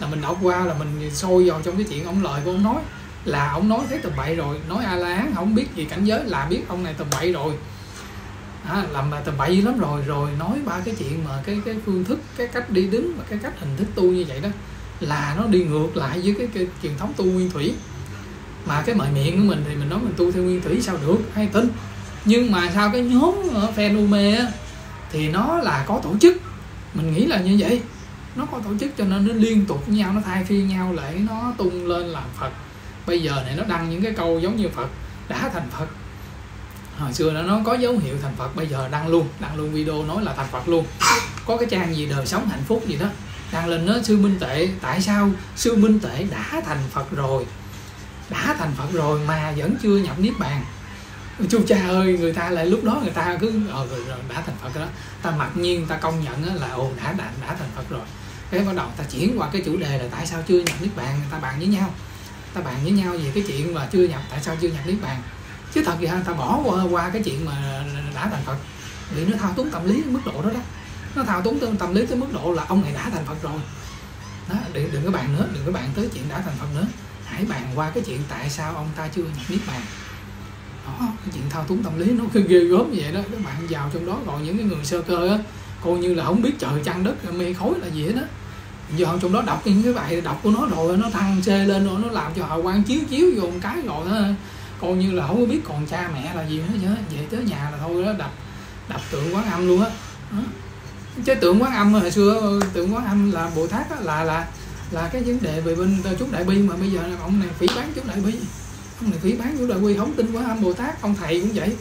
là mình đọc qua là mình sôi vào trong cái chuyện ông lời của ông nói, là ông nói thế tầm bậy rồi, nói A La Hán không biết gì cảnh giới là biết ông này tầm bậy rồi, à, làm là tầm bậy lắm rồi, rồi nói ba cái chuyện mà cái cái phương thức, cái cách đi đứng và cái cách hình thức tu như vậy đó, là nó đi ngược lại với cái, cái truyền thống tu Nguyên Thủy. Mà cái mời miệng của mình thì mình nói mình tu theo Nguyên Thủy sao được, hay tin. Nhưng mà sao cái nhóm ở ép e en U Mêi á, thì nó là có tổ chức, mình nghĩ là như vậy, nó có tổ chức cho nên nó liên tục với nhau, nó thay phiên nhau lại, nó tung lên làm Phật. Bây giờ này nó đăng những cái câu giống như Phật đã thành Phật, hồi xưa là nó có dấu hiệu thành Phật, bây giờ đăng luôn, đăng luôn video nói là thành Phật luôn. Có cái trang gì đời sống hạnh phúc gì đó đăng lên, nó sư Minh Tuệ, tại sao sư Minh Tuệ đã thành Phật rồi, đã thành Phật rồi mà vẫn chưa nhập niết bàn. Chú cha ơi, người ta lại lúc đó người ta cứ ờ rồi, rồi đã thành Phật rồi đó, ta mặc nhiên ta công nhận là ồ đã, đã đã thành Phật rồi. Cái bắt đầu ta chuyển qua cái chủ đề là tại sao chưa nhập niết bàn, người ta bàn với nhau, ta bàn với nhau về cái chuyện mà chưa nhập, tại sao chưa nhập niết bàn. Chứ thật ra ta bỏ qua, qua cái chuyện mà đã thành Phật, vì nó thao túng tâm lý mức độ đó đó, nó thao túng tâm lý tới mức độ là ông này đã thành Phật rồi đó. Đừng, đừng có bàn nữa, đừng có bàn tới chuyện đã thành Phật nữa, hãy bàn qua cái chuyện tại sao ông ta chưa nhập niết bàn. Đó, cái chuyện thao túng tâm lý nó cứ ghê gớm như vậy đó. Các bạn vào trong đó gọi những cái người sơ cơ á, coi như là không biết trời trăng đất mê khối là gì hết đó. Giờ trong đó đọc những cái bài đọc của nó rồi nó thăng xê lên rồi nó làm cho họ quan chiếu chiếu vô một cái rồi đó, coi như là không có biết còn cha mẹ là gì nữa. Về tới nhà là thôi đó, đập đập tượng Quán Âm luôn á. Chứ tượng Quán Âm hồi xưa, tượng Quán Âm là Bồ Tát đó, là là là cái vấn đề về bên chú Đại Bi, mà bây giờ ông này phỉ bán chú Đại Bi, ông này phỉ bán chú Đại Bi, không tin Quán Âm Bồ Tát. Ông thầy cũng vậy,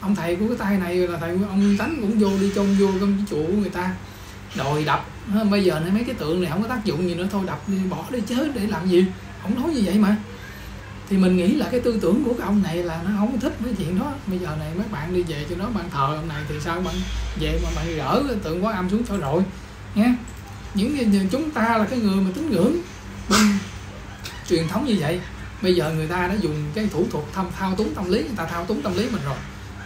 ông thầy của cái tay này là thầy ông Tánh cũng vô đi chôn vô trong chùa của người ta đòi đập. Bây giờ này mấy cái tượng này không có tác dụng gì nữa, thôi đập đi, bỏ đi chứ để làm gì, ông nói như vậy mà. Thì mình nghĩ là cái tư tưởng của cái ông này là nó không thích mấy chuyện đó. Bây giờ này mấy bạn đi về cho nó, bạn thờ ông này thì sao bạn về mà bạn gỡ cái tượng Quán Âm xuống cho rồi nha. Những chúng ta là cái người mà tín ngưỡng bên truyền thống như vậy, bây giờ người ta đã dùng cái thủ thuật thâm thao túng tâm lý, người ta thao túng tâm lý mình rồi,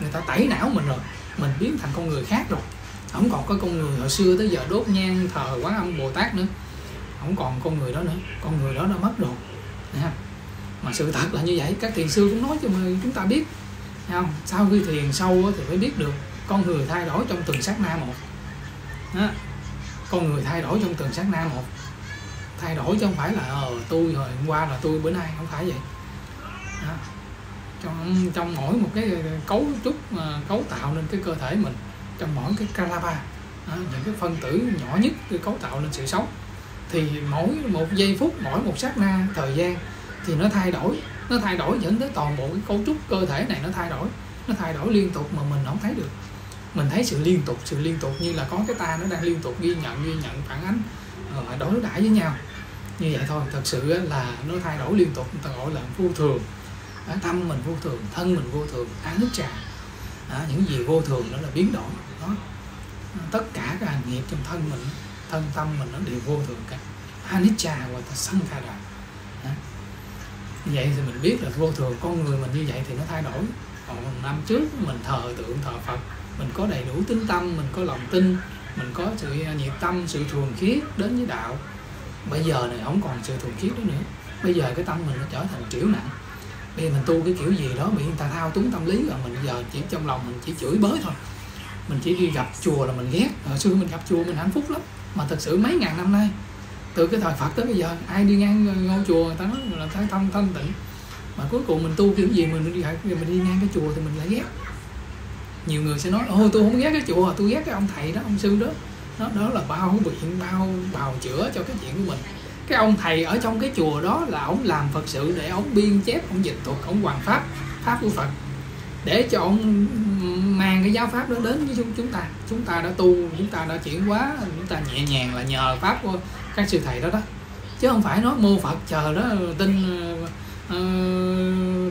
người ta tẩy não mình rồi, mình biến thành con người khác rồi, không còn có con người hồi xưa tới giờ đốt nhang thờ Quán Âm Bồ Tát nữa, không còn con người đó nữa, con người đó đã mất rồi. Mà sự thật là như vậy, các thiền sư cũng nói cho mình chúng ta biết không? Sau khi thiền sâu thì mới biết được con người thay đổi trong từng sát na một đó. Con người thay đổi trong từng sát na một, thay đổi chứ không phải là ờ, tôi hồi hôm qua là tôi bữa nay, không phải vậy đó. Trong, trong mỗi một cái cấu trúc cấu tạo nên cái cơ thể mình, trong mỗi cái kalapa đó, những cái phân tử nhỏ nhất cấu tạo nên sự sống, thì mỗi một giây phút, mỗi một sát na thời gian thì nó thay đổi, nó thay đổi dẫn tới toàn bộ cái cấu trúc cơ thể này nó thay đổi, nó thay đổi liên tục mà mình không thấy được. Mình thấy sự liên tục, sự liên tục như là có cái ta nó đang liên tục ghi nhận, ghi nhận phản ánh, đối đãi với nhau như vậy thôi. Thật sự là nó thay đổi liên tục, người ta gọi là vô thường. Tâm mình vô thường, thân mình vô thường, án nước trà, những gì vô thường đó là biến đổi đó. Tất cả các hành nghiệp trong thân mình, thân tâm mình nó đều vô thường cả, anicca và sankhara. Vậy thì mình biết là vô thường, con người mình như vậy thì nó thay đổi. Còn năm trước mình thờ tượng thờ Phật, mình có đầy đủ tín tâm, mình có lòng tin, mình có sự nhiệt tâm, sự thuần khiết đến với đạo. Bây giờ này không còn sự thuần khiết đó nữa, bây giờ cái tâm mình nó trở thành triểu nặng. Bây giờ mình tu cái kiểu gì đó bị người ta thao túng tâm lý rồi, mình giờ chỉ trong lòng mình chỉ chửi bới thôi, mình chỉ đi gặp chùa là mình ghét. Hồi xưa mình gặp chùa mình hạnh phúc lắm, mà thật sự mấy ngàn năm nay từ cái thời Phật tới bây giờ ai đi ngang ngôi chùa người ta nói là thanh tâm thanh tịnh, mà cuối cùng mình tu kiểu gì mình đi, mình đi ngang cái chùa thì mình lại ghét. Nhiều người sẽ nói ôi tôi không ghét cái chùa, tôi ghét cái ông thầy đó, ông sư đó. Đó, đó là bao biện, bao bào chữa cho cái chuyện của mình. Cái ông thầy ở trong cái chùa đó là ông làm Phật sự để ông biên chép, ông dịch thuật, ông hoàn pháp, pháp của Phật, để cho ông mang cái giáo pháp đó đến với chúng ta. Chúng ta đã tu, chúng ta đã chuyển hóa, chúng ta nhẹ nhàng là nhờ pháp của các sư thầy đó đó, chứ không phải nói mô Phật chờ đó tin uh,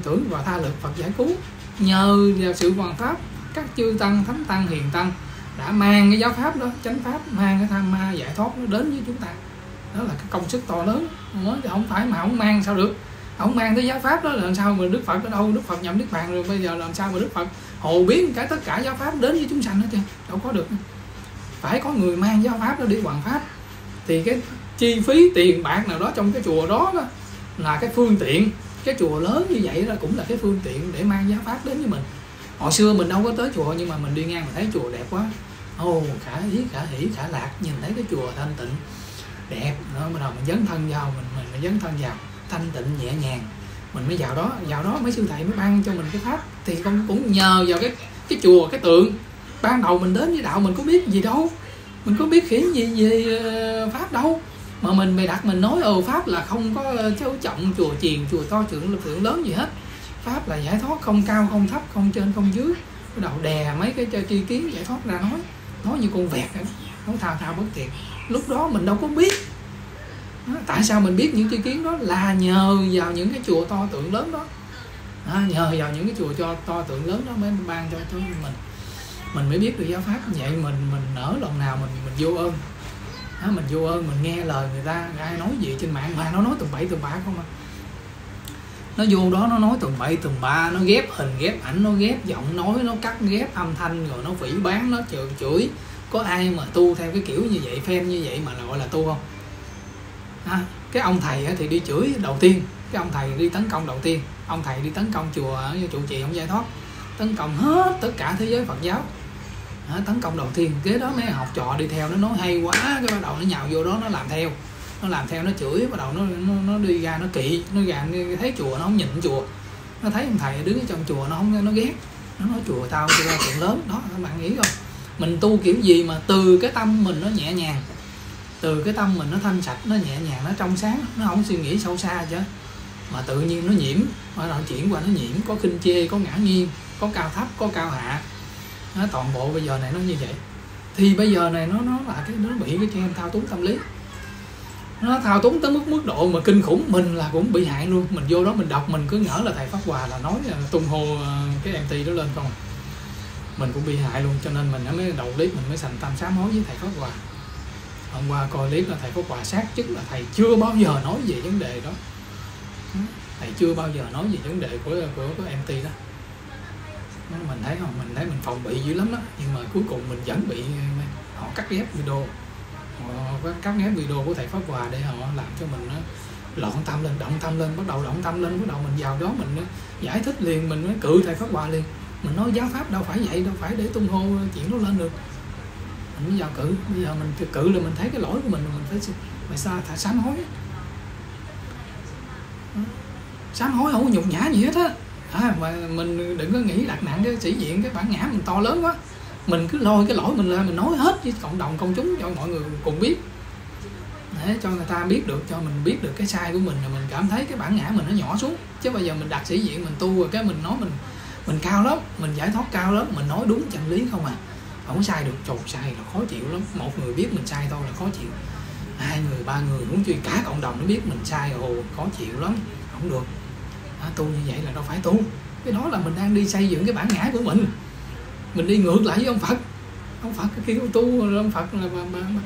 tưởng vào tha lực Phật giải cứu. Nhờ vào sự hoàn pháp các chư tăng, thánh tăng, hiền tăng đã mang cái giáo pháp đó, chánh pháp, mang cái tham ma giải thoát nó đến với chúng ta. Đó là cái công sức to lớn. Chứ không phải mà không mang sao được. Không mang cái giáo pháp đó là làm sao mà Đức Phật ở đâu, Đức Phật nhậm Đức Bàn rồi, bây giờ làm sao mà Đức Phật hồ biến cái tất cả giáo pháp đến với chúng sanh hết chứ. Đâu có được. Phải có người mang giáo pháp đó đi hoàn pháp. Thì cái chi phí tiền bạc nào đó trong cái chùa đó, đó là cái phương tiện. Cái chùa lớn như vậy đó cũng là cái phương tiện để mang giáo pháp đến với mình. Hồi xưa mình đâu có tới chùa, nhưng mà mình đi ngang mình thấy chùa đẹp quá. Ô oh, khả hí, khả hỷ, khả lạc. Nhìn thấy cái chùa thanh tịnh đẹp nữa, bắt đầu mình dấn thân vào, mình mình mình dấn thân vào thanh tịnh nhẹ nhàng, mình mới vào đó. Vào đó mấy sư thầy mới ban cho mình cái pháp. Thì con cũng nhờ vào cái cái chùa, cái tượng. Ban đầu mình đến với đạo mình có biết gì đâu, mình có biết khiển gì về pháp đâu, mà mình bày đặt mình nói ờ pháp là không có cháu trọng chùa chiền, chùa to trưởng tượng lớn gì hết. Pháp là giải thoát, không cao không thấp, không trên không dưới. Bắt đầu đè mấy cái tri kiến giải thoát ra nói, nói như con vẹt vậy, nó thao thao bất tuyệt. Lúc đó mình đâu có biết. Tại sao mình biết những tri kiến đó là nhờ vào những cái chùa to tượng lớn đó, à, nhờ vào những cái chùa cho to tượng lớn đó mới ban cho cho mình, mình mới biết được giáo pháp. Vậy mình mình nỡ lòng nào mình mình vô ơn, à, mình vô ơn mình nghe lời người ta, ai nói gì trên mạng mà nó nói tùm bậy tùm bạ không à. Nó vô đó nó nói tùm bậy tùm ba, nó ghép hình ghép ảnh, nó ghép giọng nói, nó cắt ghép âm thanh, rồi nó phỉ bán, nó chửi chửi. Có ai mà tu theo cái kiểu như vậy, phen như vậy mà gọi là tu không? À, cái ông thầy thì đi chửi đầu tiên, cái ông thầy đi tấn công đầu tiên, ông thầy đi tấn công chùa ở trụ trì ông giải thoát, tấn công hết tất cả thế giới Phật giáo, à, tấn công đầu tiên. Kế đó mấy học trò đi theo nó nói hay quá, cái bắt đầu nó nhào vô đó nó làm theo, nó làm theo nó chửi, bắt đầu nó nó, nó đi ra nó kỵ, nó ra thấy chùa nó không nhịn chùa, nó thấy ông thầy đứng ở trong chùa nó không, nó ghét, nó nói chùa tao tao chuyện lớn đó. Các bạn nghĩ không? Mình tu kiểu gì mà từ cái tâm mình nó nhẹ nhàng, từ cái tâm mình nó thanh sạch, nó nhẹ nhàng, nó trong sáng, nó không suy nghĩ sâu xa chứ, mà tự nhiên nó nhiễm, mà nó chuyển qua nó nhiễm, có khinh chê, có ngã nghiêng, có cao thấp, có cao hạ, nó toàn bộ bây giờ này nó như vậy. Thì bây giờ này nó nó là cái nó bị cái cho em thao túng tâm lý, nó thao túng tới mức mức độ mà kinh khủng. Mình là cũng bị hại luôn. Mình vô đó mình đọc mình cứ ngỡ là thầy Pháp Hòa là nói là tung hô cái em tê đó lên không, mình cũng bị hại luôn. Cho nên mình nó mới đầu clip mình mới sành tâm sám hối với thầy Pháp Hòa. Hôm qua coi clip là thầy Pháp Hòa xác chức là thầy chưa bao giờ nói về vấn đề đó, thầy chưa bao giờ nói về vấn đề của của, của em tê đó. Mình thấy không, mình thấy mình phòng bị dữ lắm đó, nhưng mà cuối cùng mình vẫn bị họ cắt ghép video, họ cắt ghép video của thầy Pháp Hòa để họ làm cho mình loạn tâm lên, động tâm lên, bắt đầu động tâm lên, bắt đầu mình vào đó mình giải thích liền, mình mới cự thầy Pháp Hòa liền. Mình nói giáo pháp đâu phải vậy, đâu phải để tung hô chuyện nó lên được. Mình mới vào cự, bây giờ mình cự là mình thấy cái lỗi của mình, mình phải phải xa thả sám hối, sám hối không có nhục nhã gì hết á. À, mà mình đừng có nghĩ đặt nặng cái sĩ diện, cái bản ngã mình to lớn quá, mình cứ lôi cái lỗi mình lên mình nói hết với cộng đồng công chúng cho mọi người cùng biết. Để cho người ta biết được, cho mình biết được cái sai của mình, là mình cảm thấy cái bản ngã mình nó nhỏ xuống. Chứ bây giờ mình đặt sĩ diện mình tu rồi cái mình nói mình mình cao lắm, mình giải thoát cao lắm, mình nói đúng chân lý không à, không sai được. Trời, sai là khó chịu lắm. Một người biết mình sai thôi là khó chịu, hai người ba người muốn chuyện cả cộng đồng nó biết mình sai ồ khó chịu lắm, không được. À, tu như vậy là đâu phải tu, cái đó là mình đang đi xây dựng cái bản ngã của mình, mình đi ngược lại với ông Phật. Ông Phật cái kiểu tu, ông Phật là mà, mà, mà,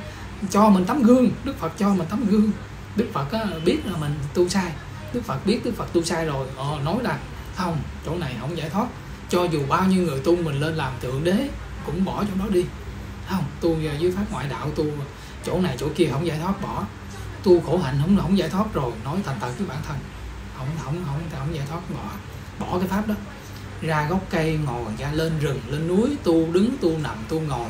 cho mình tấm gương, Đức Phật cho mình tấm gương. Đức Phật á, biết là mình tu sai, Đức Phật biết Đức Phật tu sai rồi, ờ, nói là không, chỗ này không giải thoát, cho dù bao nhiêu người tu mình lên làm thượng đế cũng bỏ chỗ đó đi. Không, tu dưới pháp ngoại đạo, tu chỗ này chỗ kia không giải thoát bỏ, tu khổ hạnh không không giải thoát rồi, nói thành thật với bản thân, không không không không giải thoát bỏ, bỏ cái pháp đó. Ra gốc cây ngồi, ra lên rừng lên núi tu, đứng tu nằm tu ngồi,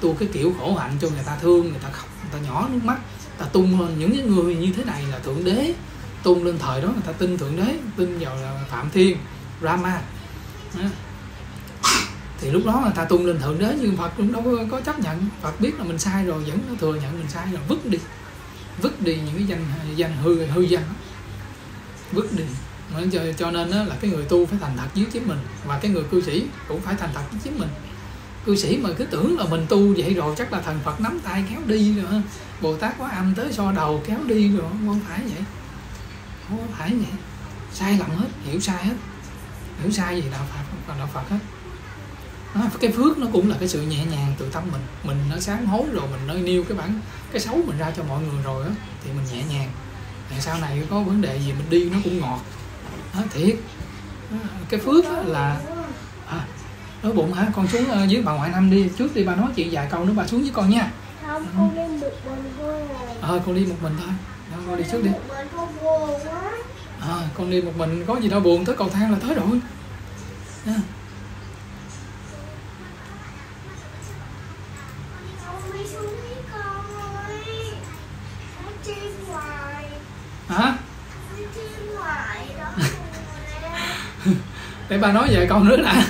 tu cái kiểu khổ hạnh cho người ta thương, người ta khóc, người ta nhỏ nước mắt, ta tung lên những người như thế này là thượng đế, tung lên thời đó người ta tin thượng đế, tin vào là Phạm Thiên, Rama. Đó. Thì lúc đó người ta tung lên thượng đế, nhưng Phật cũng đâu có, có chấp nhận. Phật biết là mình sai rồi vẫn nó thừa nhận mình sai rồi vứt đi, vứt đi những cái danh danh hư hư danh đó. Vứt đi. Cho, cho nên đó là cái người tu phải thành thật với chính mình, và cái người cư sĩ cũng phải thành thật với chính mình. Cư sĩ mà cứ tưởng là mình tu vậy rồi chắc là thần Phật nắm tay kéo đi rồi, Bồ Tát Quá Âm tới so đầu kéo đi rồi, không phải vậy, không phải vậy, sai lầm hết, hiểu sai hết, hiểu sai gì đạo Phật, đạo Phật hết. Cái phước nó cũng là cái sự nhẹ nhàng từ tâm mình. Mình nó sám hối rồi, mình nó nêu cái bản cái xấu mình ra cho mọi người rồi á, thì mình nhẹ nhàng. Để sau này có vấn đề gì mình đi nó cũng ngọt. Đó, thiệt. Cái phước là à, nói bụng hả, con xuống với bà ngoại Năm đi, trước đi bà nói chị vài câu nữa bà xuống với con nha. Không, con đi một mình thôi. Ờ, à, con đi một mình thôi. Đó, con đi trước đi. À, con đi một mình có gì đâu buồn, tới cầu thang là tới rồi. À. Hả? Để ba nói về con nữa đã.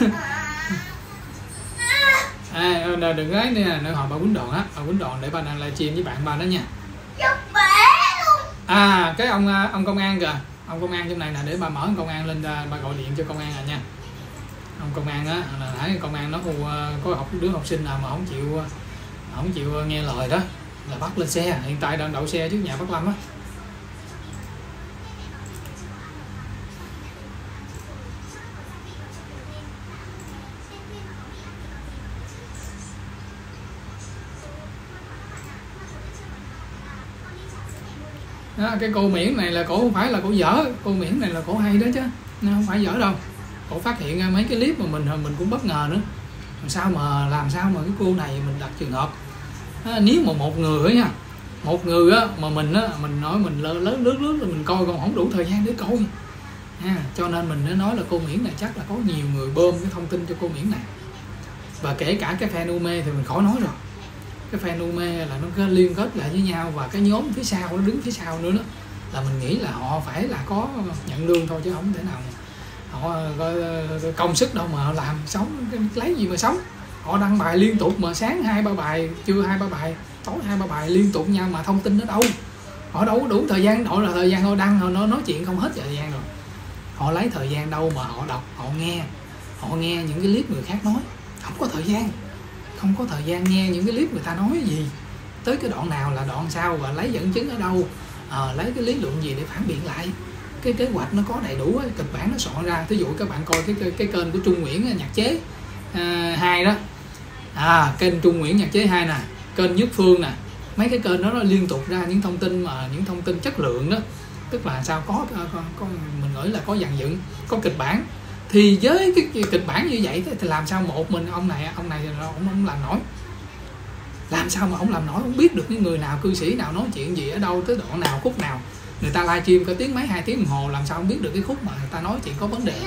À, đừng ấy nè, nữa họ ba quýnh đòn á, ba quýnh đòn để ba đang livestream với bạn ba đó nha. À, cái ông ông công an kìa, ông công an trong này nè, để ba mở công an lên, ba gọi điện cho công an rồi nha. Ông công an á, là thấy công an nó có học đứa học sinh nào mà không chịu không chịu nghe lời đó là bắt lên xe, hiện tại đang đậu xe trước nhà bác Lâm á. Đó, cái cô Miễn này là cổ không phải là cổ dở, cô Miễn này là cổ hay đó chứ, nó không phải dở đâu. Cổ phát hiện mấy cái clip mà mình mình cũng bất ngờ nữa, làm sao mà làm sao mà cái cô này mình đặt trường hợp à, nếu mà một người á nha, một người á mà mình á mình nói mình lướt lướt lướt rồi mình coi còn không đủ thời gian để coi à, cho nên mình nói là cô Miễn này chắc là có nhiều người bơm cái thông tin cho cô Miễn này, và kể cả cái fan U Mê thì mình khỏi nói rồi. Cái fan U Mê là nó liên kết lại với nhau, và cái nhóm phía sau nó đứng phía sau nữa đó, là mình nghĩ là họ phải là có nhận lương thôi chứ không thể nào họ công sức đâu mà làm sống, lấy gì mà sống. Họ đăng bài liên tục mà, sáng hai ba bài, trưa hai ba bài, tối hai ba bài liên tục nhau, mà thông tin nó đâu, họ đâu có đủ thời gian, họ là thời gian họ đăng, họ nói, nói chuyện không hết thời gian rồi, họ lấy thời gian đâu mà họ đọc, họ nghe, họ nghe những cái clip người khác nói, không có thời gian. Không có thời gian nghe những cái clip người ta nói gì, tới cái đoạn nào là đoạn sau, và lấy dẫn chứng ở đâu, à, lấy cái lý luận gì để phản biện lại. Cái kế hoạch nó có đầy đủ, ấy, kịch bản nó soạn ra. Thí dụ các bạn coi cái, cái, cái kênh của Trung Nguyễn Nhạc Chế hai đó, à, kênh Trung Nguyễn Nhạc Chế hai nè, kênh Nhất Phương nè, mấy cái kênh đó nó liên tục ra những thông tin mà những thông tin chất lượng đó, tức là sao có, có, có mình nghĩ là có dàn dựng, có kịch bản. Thì với cái kịch bản như vậy thì làm sao một mình ông này ông này ông không làm nổi, làm sao mà ông làm nổi, không biết được những người nào, cư sĩ nào nói chuyện gì ở đâu, tới đoạn nào, khúc nào, người ta livestream có tiếng mấy, hai tiếng đồng hồ, làm sao không biết được cái khúc mà người ta nói chuyện có vấn đề.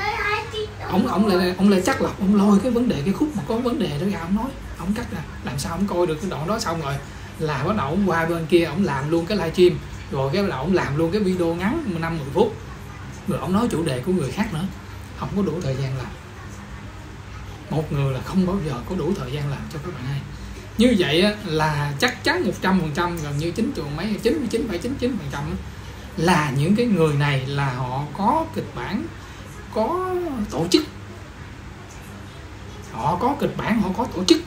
Ông ông lại ông lại chắc lọc, ông lôi cái vấn đề, cái khúc mà có vấn đề đó ra ông nói, ông cắt ra, làm sao ông coi được cái đoạn đó. Xong rồi là bắt đầu ông qua bên kia, ông làm luôn cái livestream, rồi cái bắt đầu ông làm luôn cái video ngắn năm mười phút, rồi ông nói chủ đề của người khác nữa. Không có đủ thời gian làm, một người là không bao giờ có đủ thời gian làm cho các bạn hay. Như vậy á, là chắc chắn một trăm phần trăm, gần như chín trường mấy chín mươi chín phẩy chín chín phần trăm là những cái người này là họ có kịch bản, có tổ chức, họ có kịch bản, họ có tổ chức.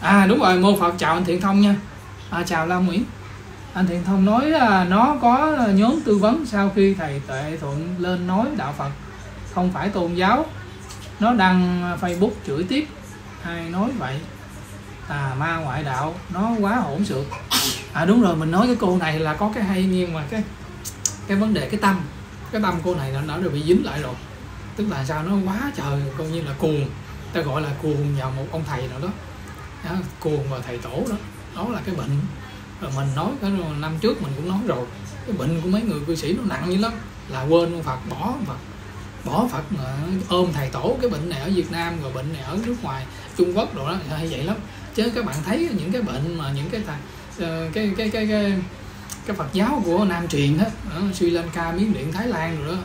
À đúng rồi, Mô Phật chào anh Thiện Thông nha, à, chào Lam Nguyễn. Anh Thiện Thông nói là nó có nhóm tư vấn sau khi thầy Tệ Thuận lên nói đạo Phật không phải tôn giáo, nó đăng Facebook chửi tiếp, ai nói vậy, tà ma ngoại đạo, nó quá hỗn xược. À đúng rồi, mình nói cái cô này là có cái hay, nhưng mà cái cái vấn đề cái tâm, cái tâm cô này nó đã bị dính lại rồi, tức là sao nó quá trời, coi như là cuồng, ta gọi là cuồng vào một ông thầy nào đó, đó cuồng vào thầy tổ đó, đó là cái bệnh. Rồi mình nói cái năm trước mình cũng nói rồi, cái bệnh của mấy người cư sĩ nó nặng dữ lắm, là quên ông Phật, bỏ Phật, bỏ Phật mà ôm thầy tổ. Cái bệnh này ở Việt Nam, rồi bệnh này ở nước ngoài Trung Quốc rồi đó, hay vậy lắm. Chứ các bạn thấy những cái bệnh mà những cái cái cái cái cái, cái, cái Phật giáo của Nam truyền hết, Sri Lanka, Miến Điện, Thái Lan rồi đó,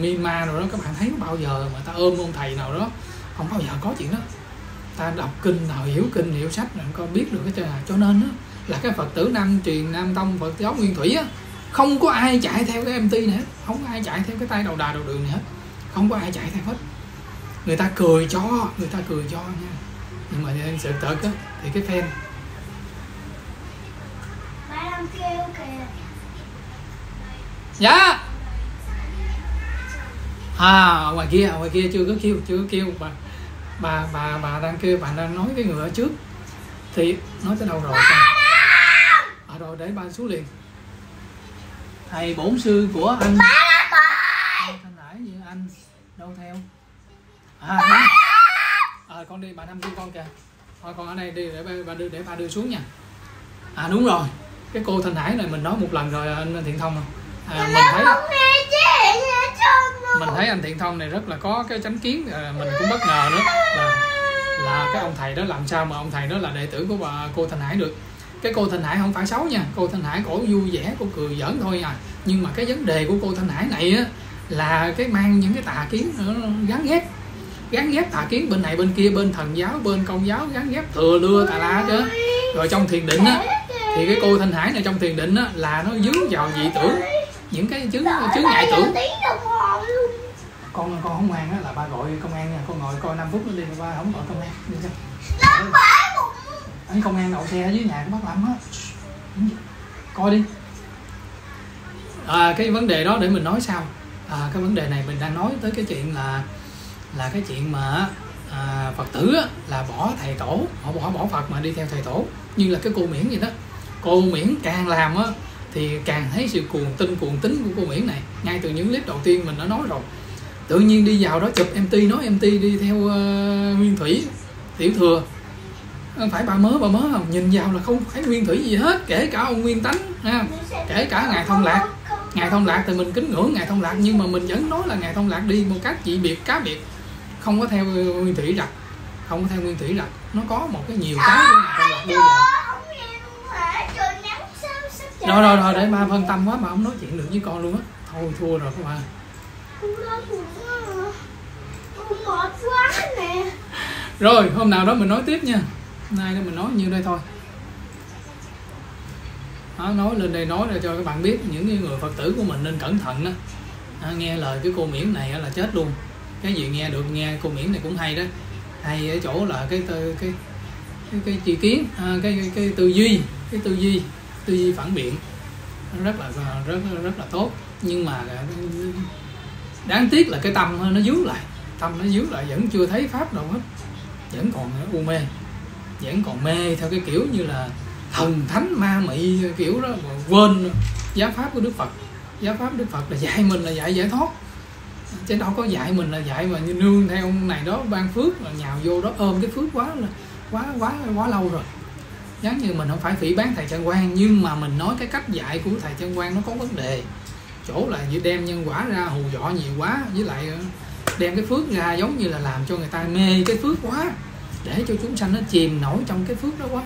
Myanmar rồi đó, các bạn thấy bao giờ mà ta ôm ông thầy nào đó, không bao giờ có chuyện đó. Ta đọc kinh nào, hiểu kinh hiểu sách rồi con biết được cái chuyện nào. Cho nên đó, là cái Phật tử Nam truyền, Nam Tông, Phật giáo Nguyên Thủy á, không có ai chạy theo cái em tê này hết, không có ai chạy theo cái tay đầu đà đầu đường này hết, không có ai chạy theo hết. Người ta cười cho, người ta cười cho nha. Nhưng mà nên sự thật á, thì cái fan dạ à, ngoài kia ngoài kia chưa có kêu, chưa có kêu bà bà bà bà đang kêu, bà đang nói cái người ở trước thì nói tới đâu rồi à, rồi để ba xuống liền. Thầy bổn sư của anh thanh nãy như anh đâu theo à, à con đi, bà Năm đưa con kìa, thôi con ở đây đi để ba đưa để ba đưa xuống nha. À đúng rồi, cái cô Thanh Hải này mình nói một lần rồi anh Thiện Thông à, mình thấy mình thấy anh Thiện Thông này rất là có cái chánh kiến, mình cũng bất ngờ nữa là, là cái ông thầy đó làm sao mà ông thầy đó là đệ tử của bà cô Thanh Hải được. Cái cô Thanh Hải không phải xấu nha, cô Thanh Hải cổ vui vẻ, cô cười giỡn thôi à, nhưng mà cái vấn đề của cô Thanh Hải này á, là cái mang những cái tà kiến gắn ghép, gắn ghép tà kiến bên này bên kia, bên thần giáo bên công giáo gắn ghép thừa lưa tà la chứ. Rồi trong thiền định á thì cái cô Thanh Hải này trong thiền định á là nó dướng vào dị tưởng, những cái chứng chứng ngại tưởng. Con con không ngoan á là ba gọi công an nha, con ngồi coi năm phút nó đi, ba không gọi công an đi sao? Anh công an đậu xe ở dưới nhà của bác Lâm á, coi đi. À, cái vấn đề đó để mình nói sau. À, cái vấn đề này mình đang nói tới cái chuyện là là cái chuyện mà à, Phật tử á, là bỏ thầy tổ, họ bỏ bỏ Phật mà đi theo thầy tổ, như là cái cô Miễn vậy đó. Cô Miễn càng làm á thì càng thấy sự cuồng tin cuồng tín của cô Miễn này. Ngay từ những clip đầu tiên mình đã nói rồi, tự nhiên đi vào đó chụp em tê, nói em tê đi theo uh, Nguyên Thủy Tiểu Thừa, không phải bà mớ bà mớ không, nhìn vào là không phải Nguyên Thủy gì hết, kể cả ông Nguyên Tánh ha, kể cả ngài Thông Lạc. Ngài Thông Lạc thì mình kính ngưỡng ngài Thông Lạc, nhưng mà mình vẫn nói là ngài Thông Lạc đi một cách dị biệt cá biệt, không có theo Nguyên Thủy rạch, không có theo Nguyên Thủy rạch. Nó có một cái nhiều cái của ngài Thông Lạc đưa vào. Rồi rồi rồi để ba phân tâm quá mà không nói chuyện được với con luôn á, thôi thua rồi các bạn. Rồi hôm nào đó mình nói tiếp nha, nay mình nói nhiêu đây thôi. Đó, nói lên đây nói để cho các bạn biết những người Phật tử của mình nên cẩn thận đó. À, nghe lời cái cô Miễn này là chết luôn. Cái gì nghe được nghe, cô Miễn này cũng hay đó, hay ở chỗ là cái cái cái cái, cái tri kiến, à, cái, cái cái tư duy, cái tư duy, tư duy phản biện rất là rất rất là tốt, nhưng mà đáng tiếc là cái tâm nó díu lại, tâm nó díu lại vẫn chưa thấy pháp đâu hết, vẫn còn u mê, vẫn còn mê theo cái kiểu như là thần thánh ma mị kiểu đó, mà quên giáo pháp của Đức Phật. Giáo pháp Đức Phật là dạy mình là dạy giải thoát, chứ đâu có dạy mình là dạy mà như nương theo ông này đó ban phước là nhào vô đó ôm cái phước quá quá quá quá lâu rồi. Giống như mình không phải phỉ bán thầy Trần Quang, nhưng mà mình nói cái cách dạy của thầy Trần Quang nó có vấn đề, chỗ là đem nhân quả ra hù dọ nhiều quá, với lại đem cái phước ra giống như là làm cho người ta mê cái phước quá, để cho chúng sanh nó chìm nổi trong cái phước đó quá.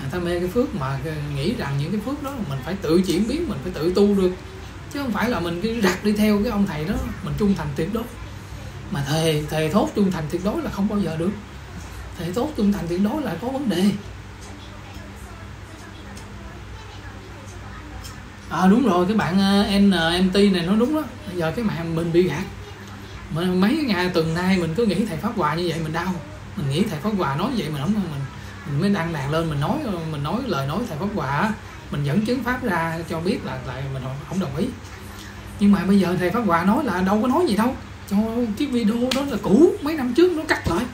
Người ta mê cái phước mà nghĩ rằng những cái phước đó mình phải tự chuyển biến, mình phải tự tu được, chứ không phải là mình cứ đặt đi theo cái ông thầy đó. Mình trung thành tuyệt đối mà thề thề thốt trung thành tuyệt đối là không bao giờ được, thề thốt trung thành tuyệt đối là có vấn đề. À đúng rồi, cái bạn en em tê này nó đúng đó. Bây giờ cái mạng mình bị gạt, mình mấy ngày tuần nay mình cứ nghĩ thầy Pháp Hòa như vậy mình đau, mình nghĩ thầy Pháp Hòa nói vậy mình không, mình mình mới đăng đàn lên, mình nói mình nói lời nói thầy Pháp Hòa, mình dẫn chứng pháp ra cho biết là lại mình không đồng ý. Nhưng mà bây giờ thầy Pháp Hòa nói là đâu có nói gì đâu, cho cái video đó là cũ mấy năm trước, nó cắt lại,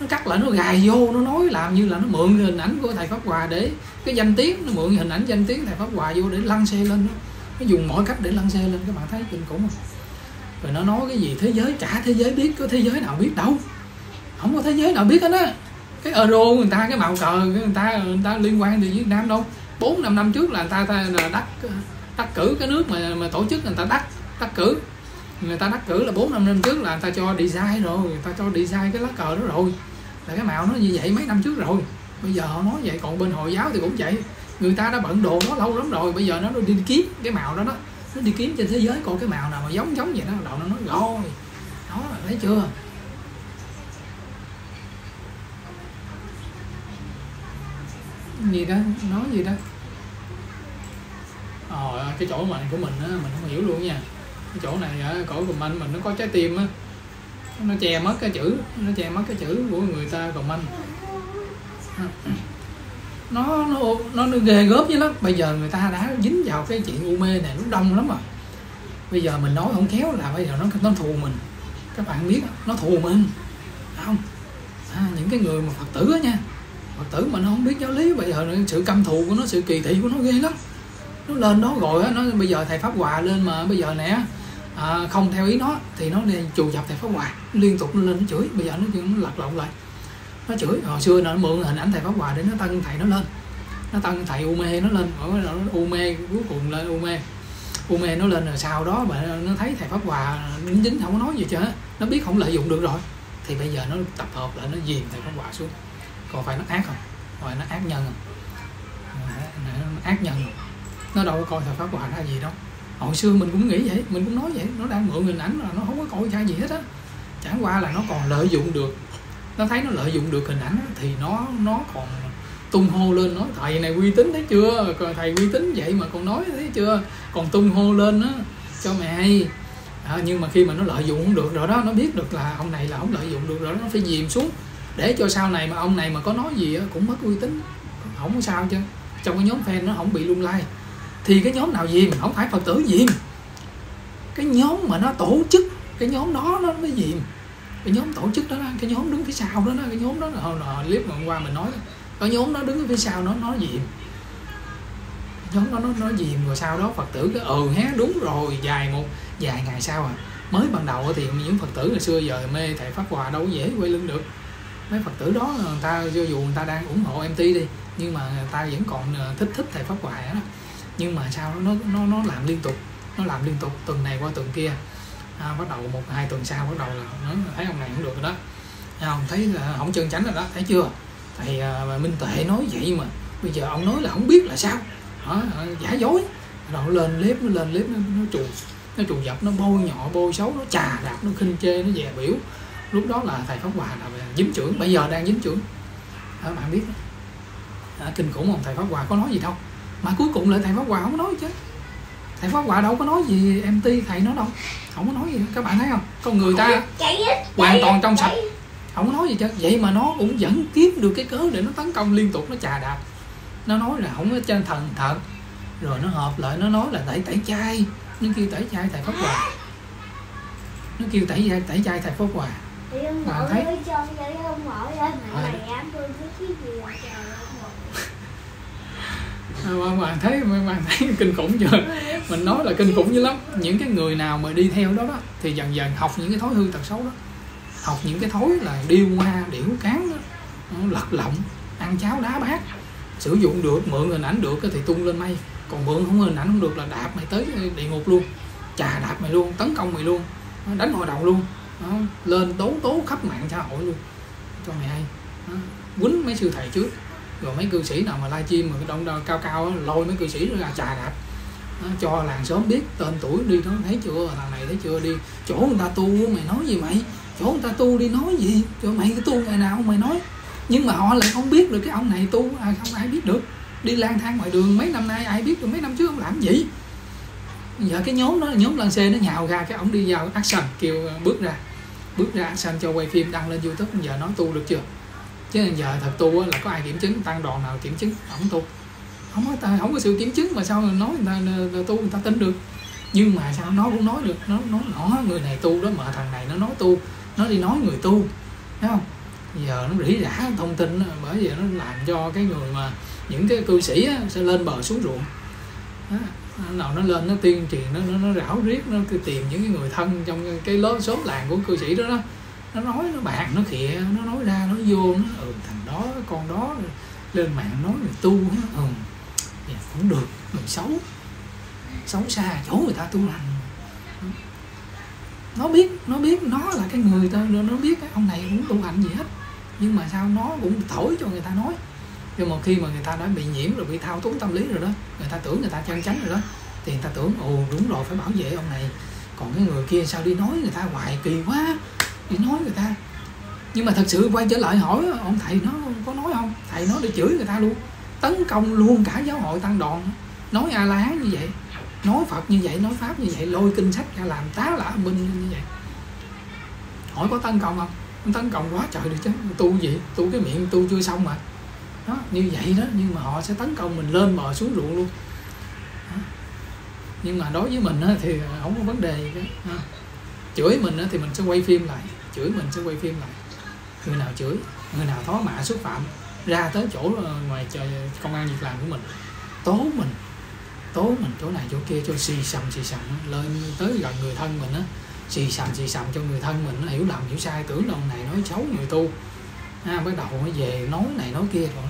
nó cắt lại nó gài vô, nó nói làm như là nó mượn hình ảnh của thầy Pháp Hòa để cái danh tiếng, nó mượn hình ảnh danh tiếng thầy Pháp Hòa vô để lăn xe lên đó. Nó dùng mọi cách để lăn xe lên, các bạn thấy kinh khủng không? Rồi nó nói cái gì thế giới cả thế giới biết, có thế giới nào biết đâu, không có thế giới nào biết hết á. Cái euro người ta, cái màu cờ người ta người ta liên quan đến Việt Nam đâu. Bốn năm năm trước là người ta, ta là đắc đắc cử cái nước mà mà tổ chức người ta đắc đắc cử người ta đắc cử là bốn năm năm trước là người ta cho design rồi, người ta cho design cái lá cờ đó rồi, là cái màu nó như vậy mấy năm trước rồi. Bây giờ họ nói vậy, còn bên Hồi giáo thì cũng vậy, người ta đã bận đồ nó lâu lắm rồi, bây giờ nó đi kiếm cái màu đó đó, nó đi kiếm trên thế giới coi cái màu nào mà giống giống vậy đó, đầu nó nói rồi đó, thấy chưa. Gì đó nói gì đó rồi, cái chỗ mà của mình á mình không hiểu luôn nha. Cái chỗ này ở cổ của mình mình nó có trái tim á, nó che mất cái chữ, nó che mất cái chữ của người ta comment. Nó nó nó, nó ghê gớm với lắm. Bây giờ người ta đã dính vào cái chuyện u mê này, nó đông lắm rồi. bây giờ mình nói không khéo là bây giờ nó nó thù mình, các bạn biết nó thù mình không à, những cái người mà Phật tử á nha, Phật tử mà nó không biết giáo lý, bây giờ sự căm thù của nó, sự kỳ thị của nó ghê lắm. Nó lên đó rồi á, nó bây giờ thầy Pháp Hòa lên mà bây giờ nè à, không theo ý nó thì nó đi trù dập thầy Pháp Hòa, liên tục nó lên nó chửi. Bây giờ nó, nó lật lộn lại, nó chửi. Hồi xưa nó mượn hình ảnh thầy Pháp Hòa để nó tăng thầy nó lên, nó tăng thầy U Mê nó lên, nó U Mê cuối cùng lên U Mê, U Mê nó lên. Rồi sau đó mà nó thấy thầy Pháp Hòa đính dính không có nói gì chứ, nó biết không lợi dụng được rồi thì bây giờ nó tập hợp lại nó dìm thầy Pháp Hòa xuống. Còn phải nó ác không? Rồi nó ác nhân không? Nó ác nhân không? Nó đâu có coi thầy Pháp Hòa ra gì đâu. Hồi xưa mình cũng nghĩ vậy, mình cũng nói vậy, nó đang mượn hình ảnh là nó không có coi ra gì hết á. Chẳng qua là nó còn lợi dụng được, nó thấy nó lợi dụng được hình ảnh thì nó nó còn tung hô lên, nói thầy này uy tín thấy chưa, thầy uy tín vậy mà còn nói thấy chưa, còn tung hô lên á cho mẹ hay. À, nhưng mà khi mà nó lợi dụng không được rồi đó, nó biết được là ông này là không lợi dụng được rồi đó, nó phải dìm xuống để cho sau này mà ông này mà có nói gì á cũng mất uy tín, không có sao chứ. Trong cái nhóm fan nó không bị lung lay. Thì cái nhóm nào dìm, không phải Phật tử dìm, cái nhóm mà nó tổ chức, cái nhóm đó nó mới dìm. Cái nhóm tổ chức đó, cái nhóm đứng phía sau đó, cái nhóm đó là hồi clip hôm qua mình nói, cái nhóm nó đứng phía sau nó nó dìm, nhóm nó nó nó dìm. Rồi sau đó Phật tử cái ừ hé đúng rồi, dài một vài ngày sau à, mới ban đầu thì những Phật tử ngày xưa giờ mê thầy Pháp Hòa đâu dễ quay lưng được. Mấy Phật tử đó người ta cho dù người ta đang ủng hộ em tê đi, nhưng mà người ta vẫn còn thích thích thầy Pháp Hòa đó. Nhưng mà sao nó nó nó làm liên tục, nó làm liên tục tuần này qua tuần kia, à, bắt đầu một hai tuần sau bắt đầu là nó thấy ông này cũng được rồi đó, à, không thấy là không chân chánh rồi đó, thấy chưa? Thầy à, Minh Tuệ nói vậy mà bây giờ ông nói là không biết là sao, hả? À, giả dối, rồi lên clip nó lên clip nó nó trù nó trù dập, nó bôi nhọ bôi xấu, nó chà đạp, nó khinh chê, nó dè biểu. Lúc đó là thầy Pháp Hòa là dính trưởng, bây giờ đang dính trưởng, à, bạn biết à, kinh khủng không? Thầy Pháp Hòa có nói gì đâu. Mà cuối cùng lại thầy Pháp Hòa không nói chứ, thầy Pháp Hòa đâu có nói gì em ti thầy nó đâu, không có nói gì. Các bạn thấy không, con người ta hoàn toàn trong sạch, không có nói gì chứ. Vậy mà nó cũng vẫn kiếm được cái cớ để nó tấn công liên tục, nó chà đạp, nó nói là không có trên thần thật. Rồi nó hợp lại nó nói là tẩy tẩy chay, nó kêu tẩy chay thầy Pháp Hòa, nó kêu tẩy tẩy chay thầy Pháp Hòa. Bạn thấy mà thấy mà thấy kinh khủng chưa? Mình nói là kinh khủng dữ lắm. Những cái người nào mà đi theo đó đó thì dần dần học những cái thói hư tật xấu đó, học những cái thói là điêu hoa điểu cán đó, lật lọng, ăn cháo đá bát. Sử dụng được, mượn hình ảnh được thì tung lên mây, còn mượn không hình ảnh không được là đạp mày tới địa ngục luôn, chà đạp mày luôn, tấn công mày luôn, đánh hội đồng luôn, lên tố tố khắp mạng xã hội luôn cho mày hay, quýnh mấy sư thầy trước. Rồi mấy cư sĩ nào mà livestream mà đông đo cao cao đó, lôi mấy cư sĩ ra chà đạp đó, cho làng xóm biết tên tuổi đi đó, thấy chưa, thằng này thấy chưa, đi chỗ người ta tu mày nói gì mày, chỗ người ta tu đi nói gì, chỗ mày cái tu ngày nào mày nói. Nhưng mà họ lại không biết được cái ông này tu, à, không ai biết được, đi lang thang ngoài đường mấy năm nay ai biết được, mấy năm trước ông làm gì. Giờ cái nhóm đó, nhóm Lan Xê nó nhào ra, cái ông đi vào action, kêu bước ra, bước ra action cho quay phim đăng lên YouTube. Giờ nói tu được chưa? Chứ giờ thật tu là có ai kiểm chứng, tăng đoàn nào kiểm chứng không tu, không có không có sự kiểm chứng mà sao nói người ta là tu người ta tin được. Nhưng mà sao nó cũng nói được, nó nói nó người này tu đó, mà thằng này nó nói tu, nó đi nói người tu, thấy không? Giờ nó rỉ rả thông tin, bởi vì nó làm cho cái người mà những cái cư sĩ á, sẽ lên bờ xuống ruộng đó. Nào nó lên nó tuyên truyền, nó nó, nó rảo riết, nó cứ tìm những cái người thân trong cái lối xóm làng của cư sĩ đó đó, nó nói nó bạn nó khịa, nó nói ra nó vô, nó ừ thằng đó con đó lên mạng nói người tu hết, ừ dạ, cũng được, người xấu xấu xa chỗ người ta tu lành. Nó biết, nó biết nó là cái người ta, nó biết cái ông này cũng tu hành gì hết, nhưng mà sao nó cũng thổi cho người ta nói. Nhưng mà khi mà người ta đã bị nhiễm rồi, bị thao túng tâm lý rồi đó, người ta tưởng người ta chân chánh rồi đó, thì người ta tưởng ồ đúng rồi phải bảo vệ ông này, còn cái người kia sao đi nói người ta hoài, kỳ quá, đi nói người ta. Nhưng mà thật sự quay trở lại hỏi ông thầy nó có nói không, thầy nó đi chửi người ta luôn, tấn công luôn cả giáo hội tăng đoàn, nói A La Hán như vậy, nói Phật như vậy, nói Pháp như vậy, lôi kinh sách ra làm tá lạ binh như vậy. Hỏi có tấn công không? Không tấn công quá trời được chứ, tu gì, tu cái miệng tu chưa xong mà đó, như vậy đó. Nhưng mà họ sẽ tấn công mình lên bờ xuống ruộng luôn đó. Nhưng mà đối với mình thì không có vấn đề gì cả. Chửi mình thì mình sẽ quay phim lại, chửi mình sẽ quay phim lại. Người nào chửi, người nào thóa mạ xúc phạm ra tới chỗ ngoài trời công an việc làm của mình, tố mình, tố mình chỗ này chỗ kia cho xì xầm xì xầm lên tới gần người thân mình á, xì xầm xì xầm cho người thân mình nó hiểu lầm hiểu sai, tưởng đâu này nói xấu người tu, à, bắt đầu nó về nói này nói kia rồi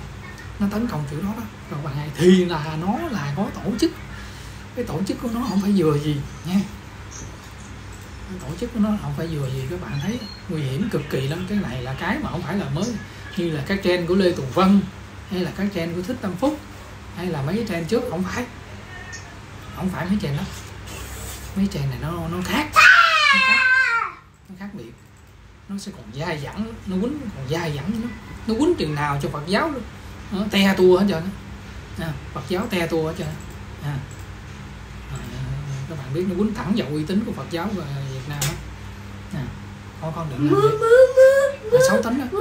nó tấn công kiểu đó đó. Rồi bạn này thì là nó là có tổ chức, cái tổ chức của nó không phải vừa gì nha, tổ chức của nó không phải vừa gì. Các bạn thấy nguy hiểm cực kỳ lắm. Cái này là cái mà không phải là mới, như là các trend của Lê Tùng Vân hay là các trend của Thích Tâm Phúc hay là mấy trend trước, không phải không phải mấy trend đó. Mấy trend này nó nó khác, nó khác, nó khác biệt, nó sẽ còn dai dẳng, nó quýnh còn dai dẳng nữa, nó quýnh chừng nào cho Phật giáo luôn, nó te tua hết trơn á, Phật giáo te tua hết trơn á. Các bạn biết nó quýnh thẳng vào uy tín của Phật giáo và Việt Nam đó. Nè, con con đừng làm gì xấu tính đó, nó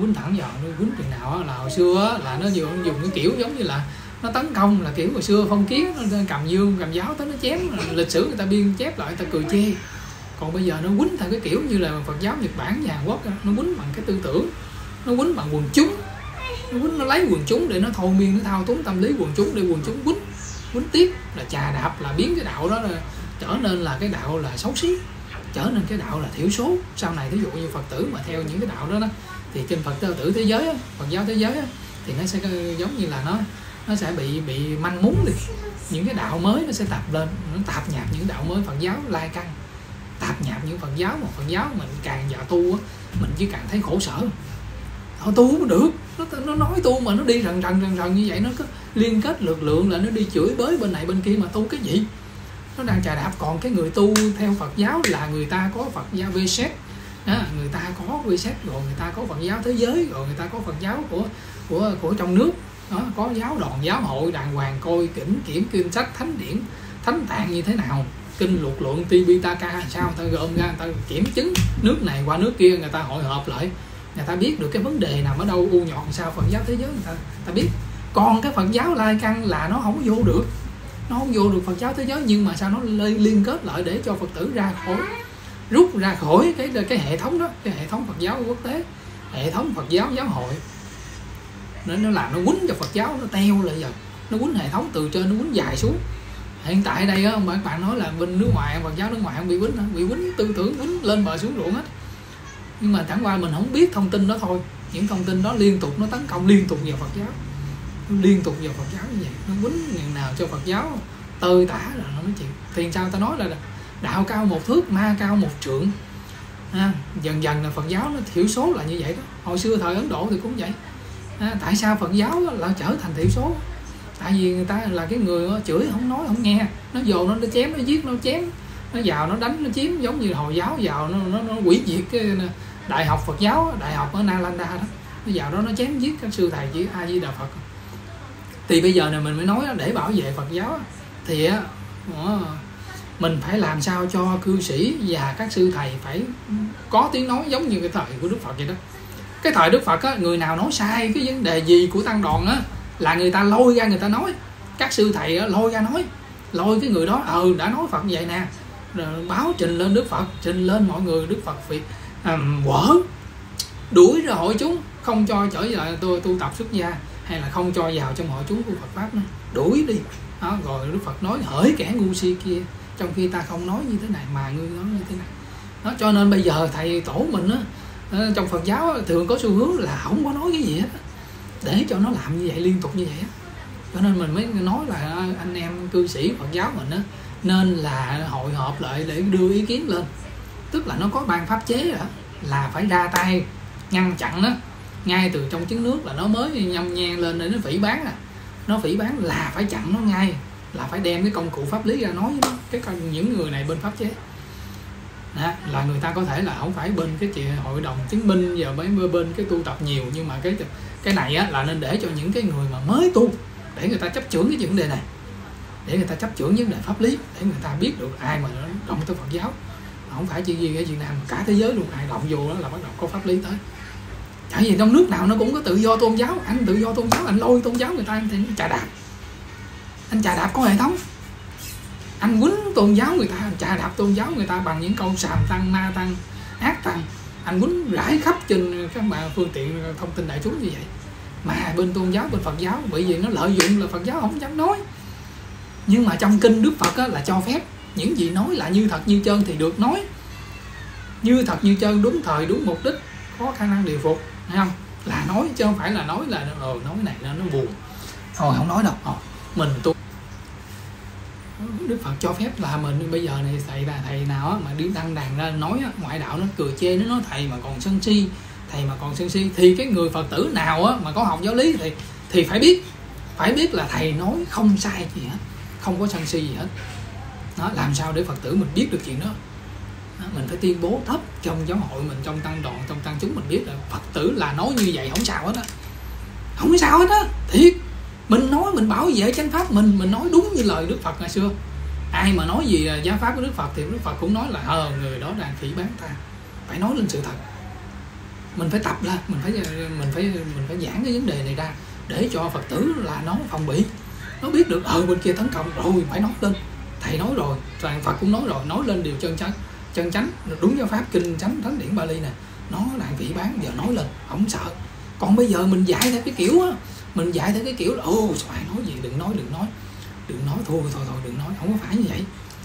quýnh thẳng vào, nó quýnh chừng nào đó, là hồi xưa là nó dùng, dùng cái kiểu giống như là nó tấn công là kiểu hồi xưa phong kiến, nó cầm dương cầm giáo tới nó chém, lịch sử người ta biên chép lại người ta cười chê. Còn bây giờ nó quýnh theo cái kiểu như là Phật giáo Nhật Bản và Hàn Quốc đó. Nó quýnh bằng cái tư tưởng, nó quýnh bằng quần chúng, nó quýnh, nó lấy quần chúng để nó thâu miên, nó thao túng tâm lý quần chúng để quần chúng quýnh quýnh tiếp, là chà đạp, là biến cái đạo đó là, trở nên là cái đạo là xấu xí, trở nên cái đạo là thiểu số. Sau này ví dụ như Phật tử mà theo những cái đạo đó, đó thì trên Phật tử thế giới, Phật giáo thế giới thì nó sẽ giống như là nó nó sẽ bị bị manh mún đi, những cái đạo mới nó sẽ tạp lên, nó tạp nhạp những đạo mới. Phật giáo lai căng tạp nhạp những Phật giáo, mà Phật giáo mình càng vào tu mình chỉ càng thấy khổ sở. Họ tu không được, nó, nó nói tu mà nó đi rần rần rần rần như vậy, nó cứ liên kết lực lượng là nó đi chửi bới bên này bên kia, mà tu cái gì nó đang trà đạp. Còn cái người tu theo Phật giáo là người ta có Phật giáo Vesak, người ta có Vesak rồi, người ta có Phật giáo thế giới rồi, người ta có Phật giáo của của của trong nước đó, có giáo đoàn giáo hội đàng hoàng, coi kỉnh kiểm kinh sách thánh điển thánh tạng như thế nào, kinh luật luận Tipitaka sao, người ta gom ra người ta kiểm chứng nước này qua nước kia, người ta hội họp lại, người ta biết được cái vấn đề nằm ở đâu, u nhọn sao. Phật giáo thế giới người ta, người ta biết. Còn cái Phật giáo lai căng là nó không vô được, nó không vô được Phật giáo thế giới, nhưng mà sao nó liên kết lại để cho Phật tử ra khỏi, rút ra khỏi cái cái hệ thống đó, cái hệ thống Phật giáo quốc tế, hệ thống Phật giáo giáo hội. Nên nó làm, nó quýnh cho Phật giáo, nó teo lại giờ, nó quýnh hệ thống từ trên, nó quýnh dài xuống. Hiện tại đây á, mà các bạn nói là bên nước ngoài, Phật giáo nước ngoài không bị quýnh, bị quýnh tư tưởng, quýnh lên bờ xuống ruộng hết. Nhưng mà chẳng qua mình không biết thông tin đó thôi. Những thông tin đó liên tục nó tấn công liên tục vào Phật giáo, liên tục vào Phật giáo như vậy, nó quýnh ngày nào cho Phật giáo tơi tả là nó nói chuyện. Thì sao ta nói là đạo cao một thước, ma cao một trượng. À, dần dần là Phật giáo nó thiểu số là như vậy đó. Hồi xưa thời Ấn Độ thì cũng vậy. À, tại sao Phật giáo là trở thành thiểu số? Tại vì người ta là cái người chửi không nói không nghe, nó dồn nó, nó chém nó giết nó chém, nó vào nó đánh nó chiếm, giống như Hồi giáo vào nó nó, nó hủy diệt cái đại học Phật giáo, đại học ở Nalanda đó, nó vào đó nó chém giết các sư thầy chỉ A Di Đà Phật. Thì bây giờ này mình mới nói để bảo vệ Phật giáo thì mình phải làm sao cho cư sĩ và các sư thầy phải có tiếng nói giống như cái thời của Đức Phật vậy đó. Cái thời Đức Phật á, người nào nói sai cái vấn đề gì của tăng đoàn á là người ta lôi ra người ta nói, các sư thầy á, lôi ra nói, lôi cái người đó ừ đã nói Phật như vậy nè, rồi báo trình lên Đức Phật, trình lên mọi người. Đức Phật việc um, quở đuổi ra hội chúng, không cho trở lại tôi tu tập xuất gia, hay là không cho vào trong hội chúng của Phật pháp nữa, đuổi đi đó. Rồi Đức Phật nói hỡi kẻ ngu si kia, trong khi ta không nói như thế này mà ngươi nói như thế này đó. Cho nên bây giờ thầy tổ mình á, trong Phật giáo thường có xu hướng là không có nói cái gì hết, để cho nó làm như vậy liên tục như vậy. Cho nên mình mới nói là anh em cư sĩ Phật giáo mình á, nên là hội họp lại để đưa ý kiến lên, tức là nó có ban pháp chế đó, là phải ra tay ngăn chặn đó ngay từ trong trứng nước, là nó mới nhâm nhe lên để nó phỉ báng. À, nó phỉ báng là phải chặn nó ngay, là phải đem cái công cụ pháp lý ra nói với nó. Cái con những người này bên pháp chế đó, là người ta có thể là không phải bên cái chuyện hội đồng chứng minh giờ mới bên cái tu tập nhiều, nhưng mà cái cái này á, là nên để cho những cái người mà mới tu, để người ta chấp chưởng cái vấn đề này, để người ta chấp chưởng vấn đề pháp lý, để người ta biết được ai mà động tới Phật giáo. Không phải chuyện gì ở Việt Nam mà cả thế giới luôn, ai động vô đó là bắt đầu có pháp lý tới. Tại vì trong nước nào nó cũng có tự do tôn giáo, anh tự do tôn giáo, anh lôi tôn giáo người ta thì anh chà đạp, anh chà đạp có hệ thống. anh quýnh tôn giáo người ta, chà đạp tôn giáo người ta bằng những câu sàm tăng, ma tăng, ác tăng, anh quýnh rải khắp trên các mạng phương tiện thông tin đại chúng như vậy. Mà bên tôn giáo, bên Phật giáo, bởi vì nó lợi dụng là Phật giáo không dám nói. Nhưng mà trong kinh Đức Phật á, là cho phép những gì nói là như thật như chân thì được nói, như thật như chân, đúng thời đúng mục đích, có khả năng điều phục, thấy không? Là nói chứ không phải là nói là ờ nói này nó nó buồn, thôi không nói đâu. Ờ, mình tu Đức Phật cho phép là mình bây giờ này thầy là thầy nào á, mà đi đăng đàn ra nói á, ngoại đạo nó cười chê, nó nói thầy mà còn sân si, thầy mà còn sân si, thì cái người Phật tử nào á, mà có học giáo lý thì thì phải biết, phải biết là thầy nói không sai gì hết, không có sân si gì hết. Đó, làm sao để Phật tử mình biết được chuyện đó? Đó, mình phải tuyên bố thấp trong giáo hội mình, trong tăng đoàn, trong tăng chúng mình biết là Phật tử là nói như vậy không sao hết á, không sao hết á, thiệt. Mình nói mình bảo vệ chánh pháp mình, mình nói đúng như lời Đức Phật ngày xưa. Ai mà nói gì giáo pháp của Đức Phật thì Đức Phật cũng nói là ờ người đó đang phỉ báng ta, phải nói lên sự thật. Mình phải tập lên, mình phải mình phải mình phải giảng cái vấn đề này ra để cho Phật tử là nó phòng bị, nó biết được ờ bên kia tấn công rồi phải nói lên. Thầy nói rồi, toàn Phật cũng nói rồi, nói lên điều chân chánh, chân chánh đúng giáo pháp kinh chánh thánh điển Bali nè, nó đang phỉ báng giờ nói lên, không sợ. Còn bây giờ mình dạy theo cái kiểu á, mình dạy theo cái kiểu là ô sao ai nói gì đừng nói đừng nói đừng nói thôi thôi thôi đừng nói, không có phải như vậy.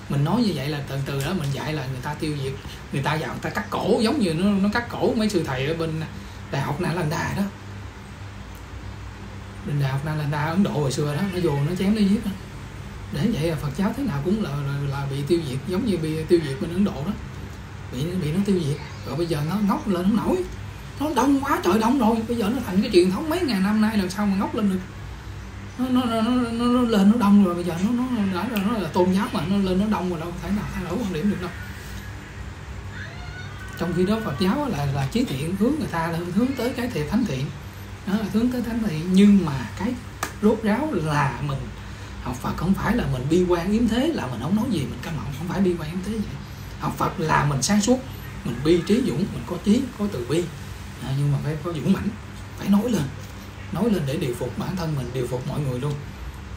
Mình nói như vậy là từ từ đó mình dạy là người ta tiêu diệt, người ta vào người ta cắt cổ, giống như nó, nó cắt cổ mấy sư thầy ở bên đại học Nalanda đó, bên đại học Nalanda Ấn Độ hồi xưa đó, nó vô nó chém nó giết đó. Để vậy là Phật giáo thế nào cũng là, là, là bị tiêu diệt, giống như bị tiêu diệt bên Ấn Độ đó, bị bị nó tiêu diệt. Rồi bây giờ nó ngóc lên nó nổi, nó đông quá trời đông rồi, bây giờ nó thành cái truyền thống mấy ngàn năm nay, làm sao mà ngóc lên được. Nó, nó, nó, nó, nó lên nó đông rồi, bây giờ nó, nó, nó, nó, nó là tôn giáo mà, nó lên nó đông rồi, đâu thể nào thay đổi quan điểm được đâu. Trong khi đó Phật giáo là, là chí thiện, hướng người ta là hướng tới cái thiện thánh thiện đó, hướng tới thánh thiện. Nhưng mà cái rốt ráo là mình học Phật không phải là mình bi quan yếm thế, là mình không nói gì mình câm họng, không phải bi quan yếm thế vậy. Học Phật là mình sáng suốt, mình bi trí dũng, mình có trí, có từ bi. À, nhưng mà phải có dũng mãnh, phải nói lên, nói lên để điều phục bản thân mình, điều phục mọi người luôn.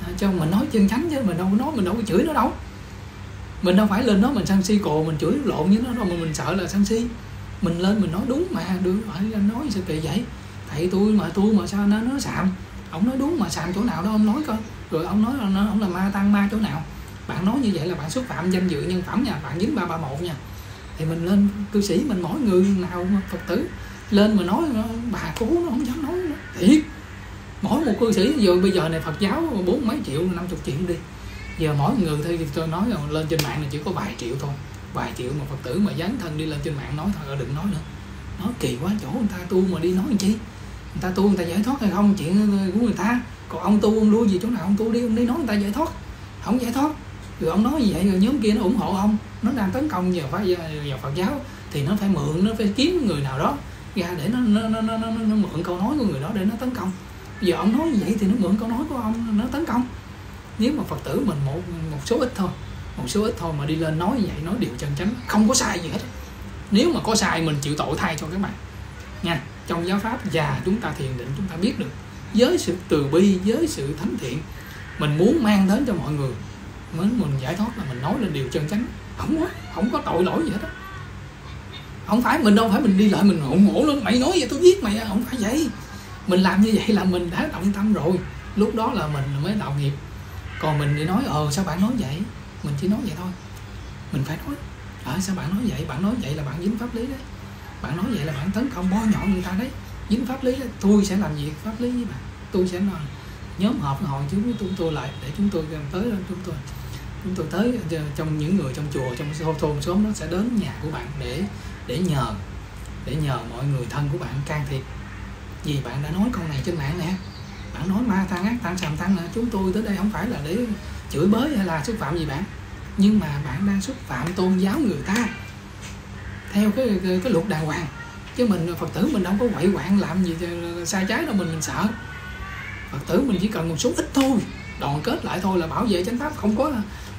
À, chứ mình nói chân chánh chứ mình đâu có nói, mình đâu có chửi nó đâu. Mình đâu phải lên đó mình sân si cồ, mình chửi lộn với nó đâu mà mình sợ là sân si. Mình lên mình nói đúng mà, đừng phải nói sao kỳ vậy. Thầy tôi mà tôi mà sao nó nó sạm, ông nói đúng mà sạm chỗ nào đó ông nói coi. Rồi ông nói là ông là ma tăng ma chỗ nào. Bạn nói như vậy là bạn xúc phạm danh dự nhân phẩm nha, bạn dính ba ba một nha. Thì mình lên cư sĩ mình, mỗi người nào Phật tử lên mà nói bà cố nó không dám nói nữa. Thiệt, mỗi một cư sĩ giờ bây giờ này Phật giáo bốn mấy triệu năm chục triệu đi, giờ mỗi người thì tôi nói là lên trên mạng là chỉ có vài triệu thôi, vài triệu mà Phật tử mà dấn thân đi lên trên mạng nói thật là đừng nói nữa, nói kỳ quá chỗ người ta tu mà đi nói làm chi, người ta tu người ta giải thoát hay không chuyện của người ta. Còn ông tu ông lui gì chỗ nào ông tu đi, ông đi nói người ta giải thoát không giải thoát, rồi ông nói như vậy rồi nhóm kia nó ủng hộ không, nó đang tấn công vào phải vào Phật giáo thì nó phải mượn, nó phải kiếm người nào đó ra để nó nó, nó, nó, nó nó mượn câu nói của người đó để nó tấn công. Giờ ông nói như vậy thì nó mượn câu nói của ông nó tấn công. Nếu mà Phật tử mình một một số ít thôi, một số ít thôi mà đi lên nói như vậy, nói điều chân chánh không có sai gì hết. Nếu mà có sai mình chịu tội thay cho các bạn nha. Trong giáo pháp và chúng ta thiền định chúng ta biết được với sự từ bi, với sự thánh thiện mình muốn mang đến cho mọi người, mình mình giải thoát là mình nói lên điều chân chánh, không có không có tội lỗi gì hết á. Không phải mình đâu phải mình đi lại mình ủng hộ lên mày nói vậy tôi giết mày, không phải vậy. Mình làm như vậy là mình đã động tâm rồi, lúc đó là mình mới tạo nghiệp. Còn mình đi nói ờ sao bạn nói vậy, mình chỉ nói vậy thôi, mình phải nói ờ sao bạn nói vậy, bạn nói vậy là bạn dính pháp lý đấy, bạn nói vậy là bạn tấn công bó nhỏ người ta đấy, dính pháp lý đấy. Tôi sẽ làm việc pháp lý với bạn, tôi sẽ nói nhóm họp hội chúng tôi, tôi lại để chúng tôi tới chúng tôi chúng tôi tới trong những người trong chùa, trong thôn xóm nó sẽ đến nhà của bạn để để nhờ để nhờ mọi người thân của bạn can thiệp, vì bạn đã nói con này trên mạng nè, bạn nói ma tăng ác tăng sàm tăng nè. Chúng tôi tới đây không phải là để chửi bới hay là xúc phạm gì bạn, nhưng mà bạn đang xúc phạm tôn giáo người ta theo cái cái, cái luật đàng hoàng. Chứ mình Phật tử mình đâu có quậy quạng làm gì sai trái đâu, mình mình sợ. Phật tử mình chỉ cần một số ít thôi, đoàn kết lại thôi là bảo vệ chánh pháp, không có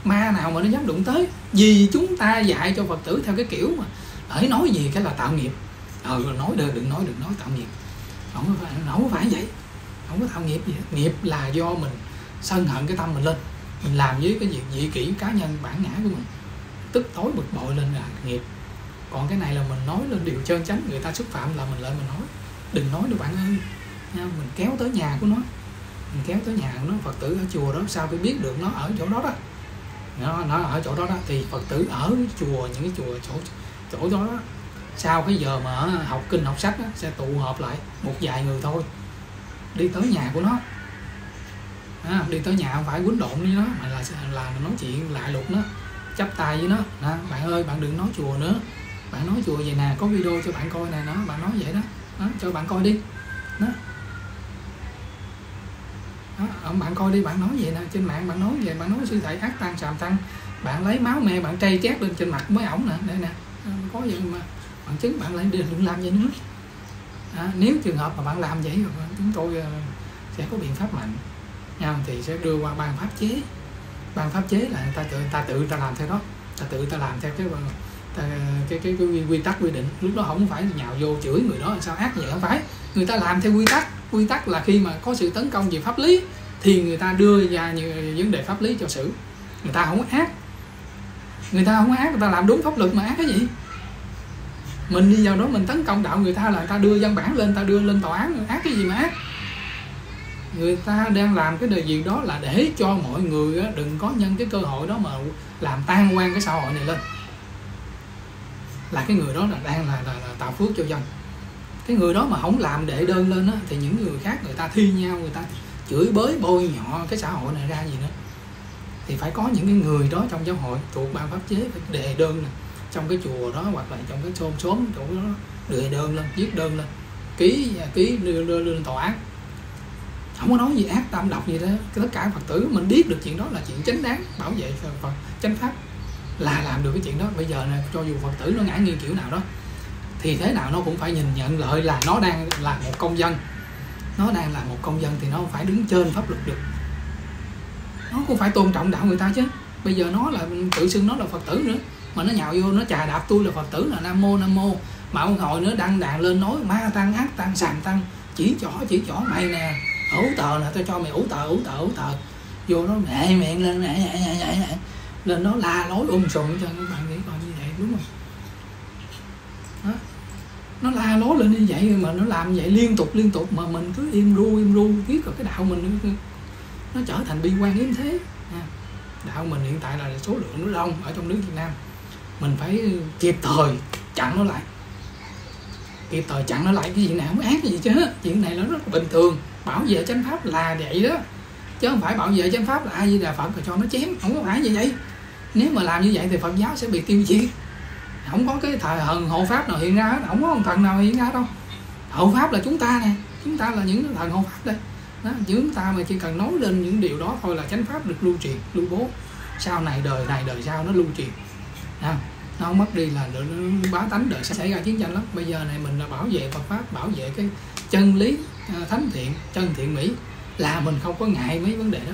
ma nào mà nó dám đụng tới. Vì chúng ta dạy cho Phật tử theo cái kiểu mà hãy nói gì cái là tạo nghiệp, ờ rồi nói đừng đừng nói đừng nói tạo nghiệp, không có phải, không có phải vậy, không có tạo nghiệp gì hết. Nghiệp là do mình sân hận cái tâm mình lên, mình làm với cái việc dị kỷ cá nhân bản ngã của mình, tức tối bực bội lên là nghiệp. Còn cái này là mình nói lên điều chân chánh, người ta xúc phạm là mình lại mình nói đừng nói được bạn ơi, mình kéo tới nhà của nó, mình kéo tới nhà của nó. Phật tử ở chùa đó sao phải biết được nó ở chỗ đó đó, nó, nó ở chỗ đó đó thì Phật tử ở chùa, những cái chùa chỗ chỗ đó, đó. Sau cái giờ mà học kinh học sách đó, sẽ tụ họp lại một vài người thôi, đi tới nhà của nó à, đi tới nhà không phải quýnh lộn với nó mà là là nói chuyện lại lục nó, chắp tay với nó à, bạn ơi bạn đừng nói chùa nữa, bạn nói chùa vậy nè, có video cho bạn coi nè, nó bạn nói vậy đó, đó cho bạn coi đi đó. Đó, ông bạn coi đi, bạn nói vậy nè, trên mạng bạn nói vậy, bạn nói sư thầy ác tăng sàm tăng, bạn lấy máu me bạn trây chét lên trên mặt mấy ổng nè, đây nè có vậy mà bạn chứng, bạn lại đừng làm vậy nữa à, nếu trường hợp mà bạn làm vậy rồi chúng tôi sẽ có biện pháp mạnh nhau, thì sẽ đưa qua ban pháp chế. Ban pháp chế là người ta tự người ta tự ta làm theo đó, ta tự ta làm theo cái cái cái, cái, cái quy, quy tắc quy định. Lúc đó không phải nhào vô chửi người đó sao ác vậy, không phải, người ta làm theo quy tắc. Quy tắc là khi mà có sự tấn công về pháp lý thì người ta đưa ra những vấn đề pháp lý cho xử. Người ta không ác, người ta không ác, người ta làm đúng pháp luật mà ác cái gì. Mình đi vào đó mình tấn công đạo người ta là người ta đưa văn bản lên, người ta đưa lên tòa án, ác cái gì mà ác. Người ta đang làm cái điều gì đó là để cho mọi người đừng có nhân cái cơ hội đó mà làm tan hoang cái xã hội này lên, là cái người đó là đang là, là, là tạo phước cho dân. Cái người đó mà không làm đệ đơn lên á, thì những người khác người ta thi nhau, người ta chửi bới bôi nhọ cái xã hội này ra gì nữa. Thì phải có những cái người đó trong giáo hội thuộc ban pháp chế phải đề đơn này, trong cái chùa đó hoặc là trong cái xóm xóm chỗ đó đề đơn lên, viết đơn lên, ký ký đưa, đưa, đưa lên tòa án. Không có nói gì ác tam độc gì đó, tất cả Phật tử mình biết được chuyện đó là chuyện chính đáng, bảo vệ Phật chánh pháp là làm được cái chuyện đó. Bây giờ này, cho dù Phật tử nó ngã nghiêng kiểu nào đó thì thế nào nó cũng phải nhìn nhận lợi là nó đang là một công dân, nó đang là một công dân thì nó không phải đứng trên pháp luật được, nó cũng phải tôn trọng đạo người ta chứ. Bây giờ nó là tự xưng nó là Phật tử nữa mà nó nhào vô nó chà đạp tôi là Phật tử là nam mô nam mô, mà ông hội nữa đăng đàn lên nói ma tăng ác tăng sàm tăng, chỉ chỏ chỉ chỏ mày nè, ủ tờ là tôi cho mày ủ tờ ủ tờ ủ tờ, vô nó mẹ miệng lên nè nè nè nè lên, nó la lối um sùm cho các bạn nghĩ còn như vậy đúng không? Đó. Nó la lối lên như vậy mà nó làm vậy liên tục liên tục mà mình cứ im ru im ru, biết rồi cái đạo mình nó trở thành bi quan yếm thế. Đạo mình hiện tại là số lượng nó đông ở trong nước Việt Nam, mình phải kịp thời chặn nó lại, kịp thời chặn nó lại. Cái chuyện này không ác gì chứ, chuyện này nó rất bình thường. Bảo vệ chánh pháp là vậy đó, chứ không phải bảo vệ chánh pháp là ai với Đà Phật rồi cho nó chém, không có phải như vậy. Nếu mà làm như vậy thì Phật giáo sẽ bị tiêu diệt. Không có cái thời thần hộ pháp nào hiện ra hết, không có ông thần nào hiện ra đâu. Hộ pháp là chúng ta nè, chúng ta là những thần hộ pháp đây đó. Chúng ta mà chỉ cần nói lên những điều đó thôi là chánh pháp được lưu truyền lưu bố, sau này đời này đời sau nó lưu truyền à, nó không mất đi là bá tánh đời sẽ xảy ra chiến tranh lắm. Bây giờ này mình là bảo vệ Phật pháp, bảo vệ cái chân lý thánh thiện, chân thiện mỹ là mình không có ngại mấy vấn đề đó.